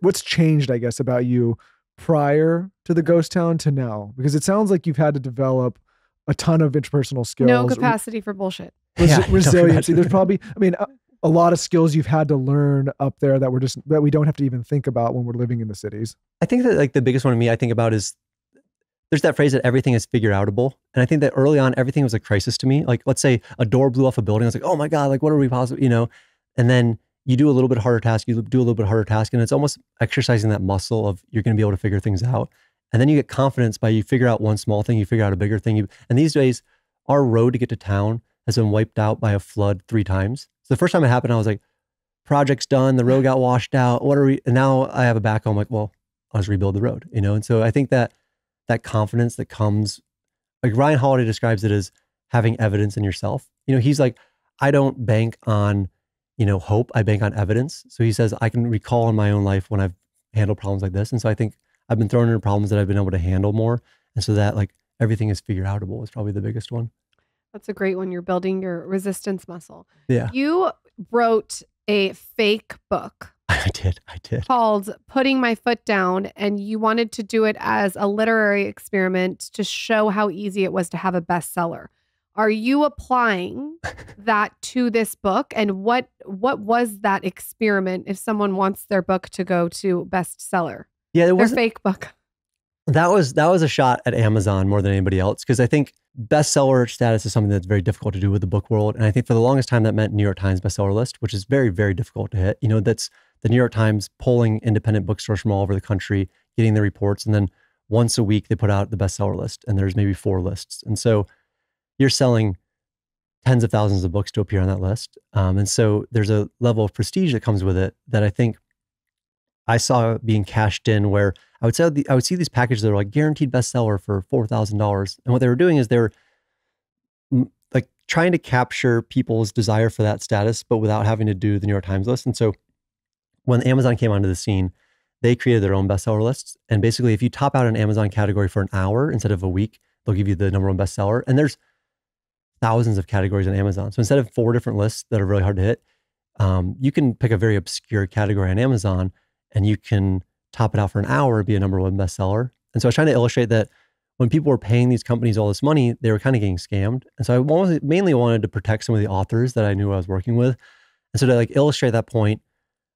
what's changed, I guess, about you prior to the ghost town to now? Because it sounds like you've had to develop a ton of interpersonal skills. No capacity for bullshit. Res yeah, resiliency. There's probably, I mean, a, a lot of skills you've had to learn up there that we're just, that we don't have to even think about when we're living in the cities. I think that like the biggest one to me I think about is there's that phrase that everything is figure outable. And I think that early on, everything was a crisis to me. Like, let's say a door blew off a building. I was like, oh my God, like, what are we possibly, you know? And then you do a little bit harder task, you do a little bit harder task, and it's almost exercising that muscle of you're going to be able to figure things out. And then you get confidence by you figure out one small thing, you figure out a bigger thing. You, and these days, our road to get to town has been wiped out by a flood three times. So the first time it happened, I was like, project's done, the road got washed out, what are we, and now I have a backhoe, I'm like, well, I'll just rebuild the road, you know? And so I think that that confidence that comes, like Ryan Holiday describes it as having evidence in yourself. You know, he's like, I don't bank on you know, hope, I bank on evidence. So he says, I can recall in my own life when I've handled problems like this. And so I think I've been thrown into problems that I've been able to handle more. And so that like everything is figure outable is probably the biggest one. That's a great one. You're building your resistance muscle. Yeah. You wrote a fake book. I did. I did. Called Putting My Foot Down. And you wanted to do it as a literary experiment to show how easy it was to have a bestseller. Are you applying that to this book? And what what was that experiment if someone wants their book to go to bestseller? Yeah, it was a fake book. That was that was a shot at Amazon more than anybody else, because I think bestseller status is something that's very difficult to do with the book world. And I think for the longest time that meant New York Times bestseller list, which is very, very difficult to hit. You know, that's the New York Times polling independent bookstores from all over the country, getting the reports, and then once a week they put out the bestseller list, and there's maybe four lists. And so you're selling tens of thousands of books to appear on that list. Um, and so there's a level of prestige that comes with it that I think I saw being cashed in, where I would, sell the, I would see these packages that are like guaranteed bestseller for four thousand dollars. And what they were doing is they were like trying to capture people's desire for that status, but without having to do the New York Times list. And so when Amazon came onto the scene, they created their own bestseller lists. And basically if you top out an Amazon category for an hour instead of a week, they'll give you the number one bestseller. And there's thousands of categories on Amazon. So instead of four different lists that are really hard to hit, um, you can pick a very obscure category on Amazon and you can top it out for an hour and be a number one bestseller. And so I was trying to illustrate that when people were paying these companies all this money, they were kind of getting scammed. And so I mainly wanted to protect some of the authors that I knew I was working with. And so to like illustrate that point,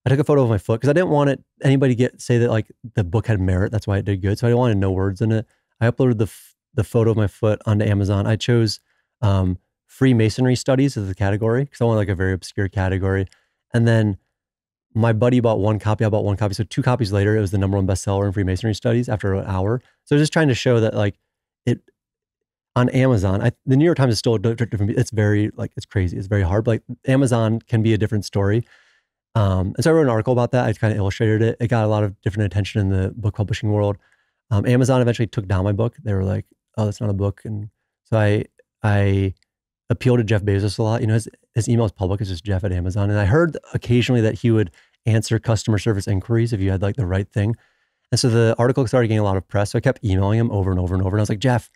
I took a photo of my foot because I didn't want it, anybody get say that like the book had merit, that's why it did good. So I didn't want to know words in it. I uploaded the, the photo of my foot onto Amazon. I chose um Freemasonry studies as a category because I want like a very obscure category, and then my buddy bought one copy, I bought one copy, so two copies later it was the number one bestseller in Freemasonry studies after an hour. So just trying to show that like it on Amazon, I, the New York Times is still different, it's very like it's crazy, it's very hard, but like Amazon can be a different story. Um and so I wrote an article about that, I kind of illustrated it, it got a lot of different attention in the book publishing world. um Amazon eventually took down my book, they were like, oh, that's not a book. And so I I appeal to Jeff Bezos a lot. You know, his, his email is public. It's just Jeff at Amazon. And I heard occasionally that he would answer customer service inquiries if you had like the right thing. And so the article started getting a lot of press. So I kept emailing him over and over and over. And I was like, Jeff,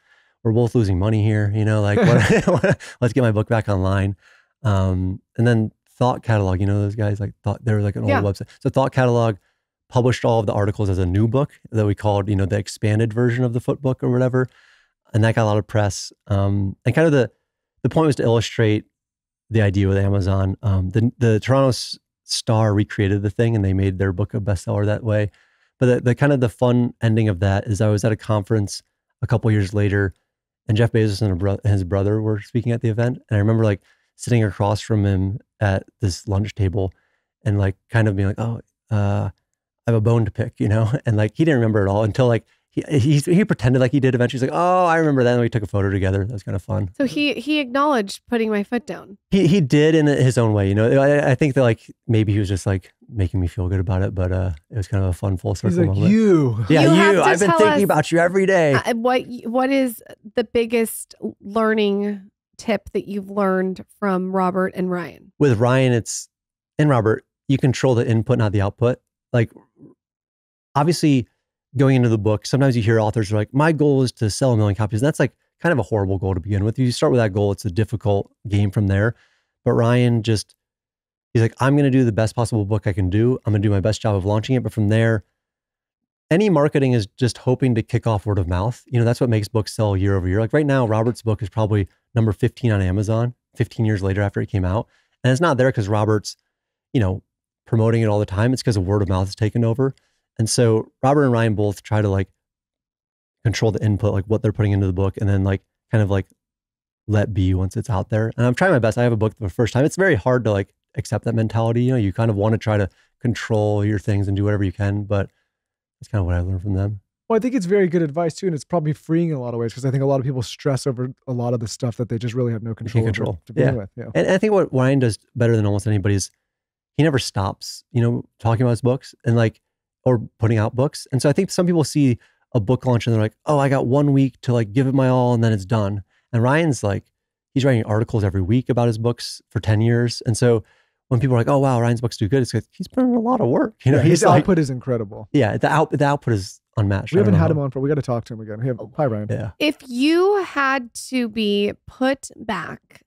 we're both losing money here. You know, like what, let's get my book back online. Um, and then Thought Catalog, you know, those guys like thought they were like an old yeah. website. So Thought Catalog published all of the articles as a new book that we called, you know, the expanded version of the foot book or whatever. And that got a lot of press. Um, and kind of the the point was to illustrate the idea with Amazon. Um, the the Toronto Star recreated the thing and they made their book a bestseller that way. But the, the kind of the fun ending of that is I was at a conference a couple years later, and Jeff Bezos and her bro his brother were speaking at the event. And I remember like sitting across from him at this lunch table and like kind of being like, oh, uh, I have a bone to pick, you know? And like he didn't remember it all until like He, he he pretended like he did eventually. He's like, oh, I remember that. And we took a photo together. That was kind of fun. So he he acknowledged putting my foot down. He he did in his own way. You know, I, I think that like maybe he was just like making me feel good about it, but uh, it was kind of a fun full circle He's like, moment. You, yeah, you. you. I've been thinking about you every day. Uh, what what is the biggest learning tip that you've learned from Robert and Ryan? With Ryan, it's and Robert, you control the input, not the output. Like obviously. Going into the book, sometimes you hear authors are like, my goal is to sell a million copies. And that's like kind of a horrible goal to begin with. You start with that goal, it's a difficult game from there. But Ryan just, he's like, I'm going to do the best possible book I can do. I'm going to do my best job of launching it. But from there, any marketing is just hoping to kick off word of mouth. You know, that's what makes books sell year over year. Like right now, Robert's book is probably number fifteen on Amazon, fifteen years later after it came out. And it's not there because Robert's, you know, promoting it all the time. It's because the word of mouth has taken over. And so Robert and Ryan both try to like control the input, like what they're putting into the book, and then like kind of like let be once it's out there. And I'm trying my best. I have a book the first time. It's very hard to like accept that mentality. You know, you kind of want to try to control your things and do whatever you can, but that's kind of what I learned from them. Well, I think it's very good advice too. And it's probably freeing in a lot of ways because I think a lot of people stress over a lot of the stuff that they just really have no control, control. over to begin yeah. with. Yeah. And I think what Ryan does better than almost anybody is he never stops, you know, talking about his books and like, or putting out books. And so I think some people see a book launch and they're like, oh, I got one week to like give it my all and then it's done. And Ryan's like, he's writing articles every week about his books for ten years. And so when people are like, oh, wow, Ryan's books do good, it's because he's putting in a lot of work. You know, yeah, his output like, is incredible. Yeah, the, out, the output is unmatched. We haven't had him on for, we got to talk to him again. Hey, hi, Ryan. Yeah. If you had to be put back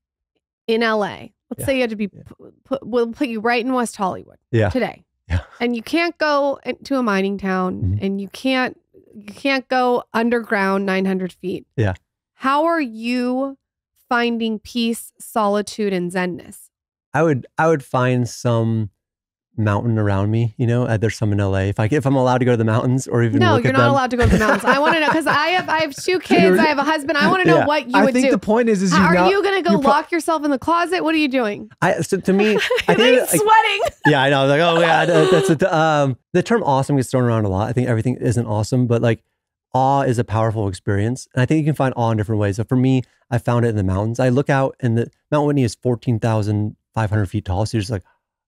in L A, let's yeah. say you had to be, yeah. put, we'll put you right in West Hollywood yeah. today. Yeah. And you can't go to a mining town mm-hmm. and you can't, you can't go underground nine hundred feet. Yeah. How are you finding peace, solitude, and zenness? I would, I would find some mountain around me, you know, uh, there's some in L A. If I if I'm allowed to go to the mountains or even no, look you're at not them. allowed to go to the mountains. I want to know because I have I have two kids, I have a husband. I want to know yeah. what you I would do. I think the point is, is you are not, you going to go lock yourself in the closet? What are you doing? I so to me, I think like, sweating. Yeah, I know. I was like, oh yeah, that's a, um. The term awesome gets thrown around a lot. I think everything isn't awesome, but like awe is a powerful experience, and I think you can find awe in different ways. So for me, I found it in the mountains. I look out, and the Mount Whitney is fourteen thousand five hundred feet tall. So you're just like.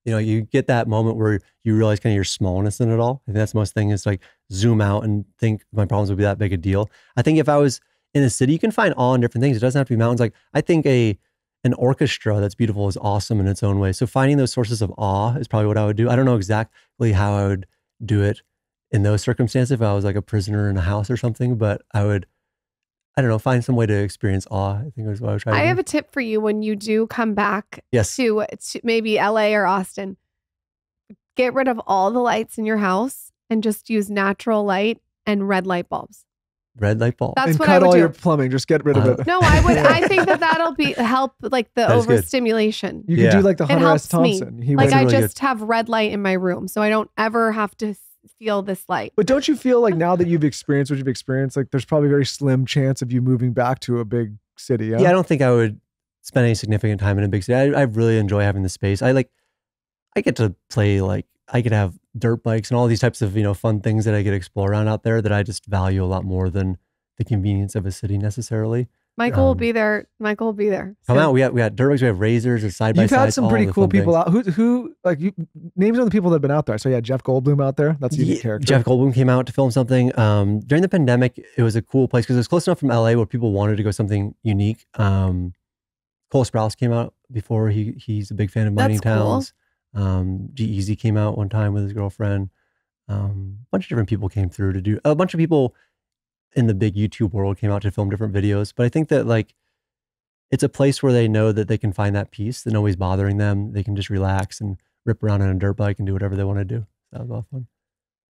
You know, you get that moment where you realize kind of your smallness in it all. I think that's the most thing is like zoom out and think my problems would be that big a deal. I think if I was in a city, you can find awe in different things. It doesn't have to be mountains. Like I think a an orchestra that's beautiful is awesome in its own way. So finding those sources of awe is probably what I would do. I don't know exactly how I would do it in those circumstances if I was like a prisoner in a house or something, but I would, I don't know, find some way to experience awe. I think is what I was trying to do. I have a tip for you when you do come back yes. to, to maybe L A or Austin. Get rid of all the lights in your house and just use natural light and red light bulbs. Red light bulbs. That's and what I would do. Cut all your plumbing. Just get rid uh, of it. No, I would. I think that that'll be help like the overstimulation. Good. You yeah. can do like the Hunter S. Thompson. He like I really just good. have red light in my room, so I don't ever have to feel this light. But don't you feel like now that you've experienced what you've experienced, like there's probably a very slim chance of you moving back to a big city? Yeah, yeah I don't think I would spend any significant time in a big city. I, I really enjoy having the space. I like, I get to play, like I could have dirt bikes and all these types of, you know, fun things that I get to explore around out there that I just value a lot more than the convenience of a city necessarily. Michael um, will be there. Michael will be there. Come so. out. We got we got dirt bikes. We have razors and side by sides. You've had some pretty cool people things. out. Who who like you, names of the people that have been out there. So yeah, Jeff Goldblum out there. That's a unique yeah, character. Jeff Goldblum came out to film something um, during the pandemic. It was a cool place because it was close enough from L A where people wanted to go something unique. Um, Cole Sprouse came out before. He he's a big fan of mining towns. Cool. Um, G-Eazy came out one time with his girlfriend. Um, a bunch of different people came through to do a bunch of people. in the big YouTube world came out to film different videos. But I think that like, it's a place where they know that they can find that peace that nobody's bothering them. They can just relax and rip around on a dirt bike and do whatever they want to do. That was all fun.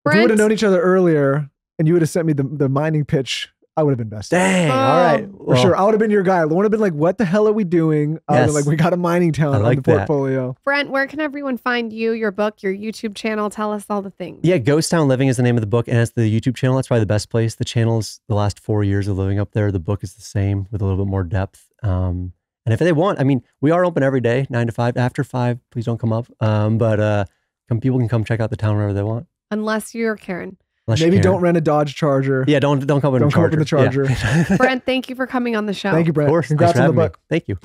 Brent. If we would have known each other earlier and you would have sent me the, the mining pitch, I would have been best. Dang, um, all right. Well, for sure, I would have been your guy. I would have been like, what the hell are we doing? I yes. would have been like, we got a mining town like on the that. portfolio. Brent, where can everyone find you, your book, your YouTube channel? Tell us all the things. Yeah, Ghost Town Living is the name of the book and it's the YouTube channel. That's probably the best place. The channel's the last four years of living up there. The book is the same with a little bit more depth. Um, and if they want, I mean, we are open every day, nine to five. After five, please don't come up. Um, but uh, come, people can come check out the town wherever they want. Unless you're Karen. Unless Maybe don't rent a Dodge Charger. Yeah, don't don't come in, don't a, charger. Come in the Charger. Yeah. Brent, thank you for coming on the show. Thank you, Brent. Of course. Congrats on the book. Me. Thank you.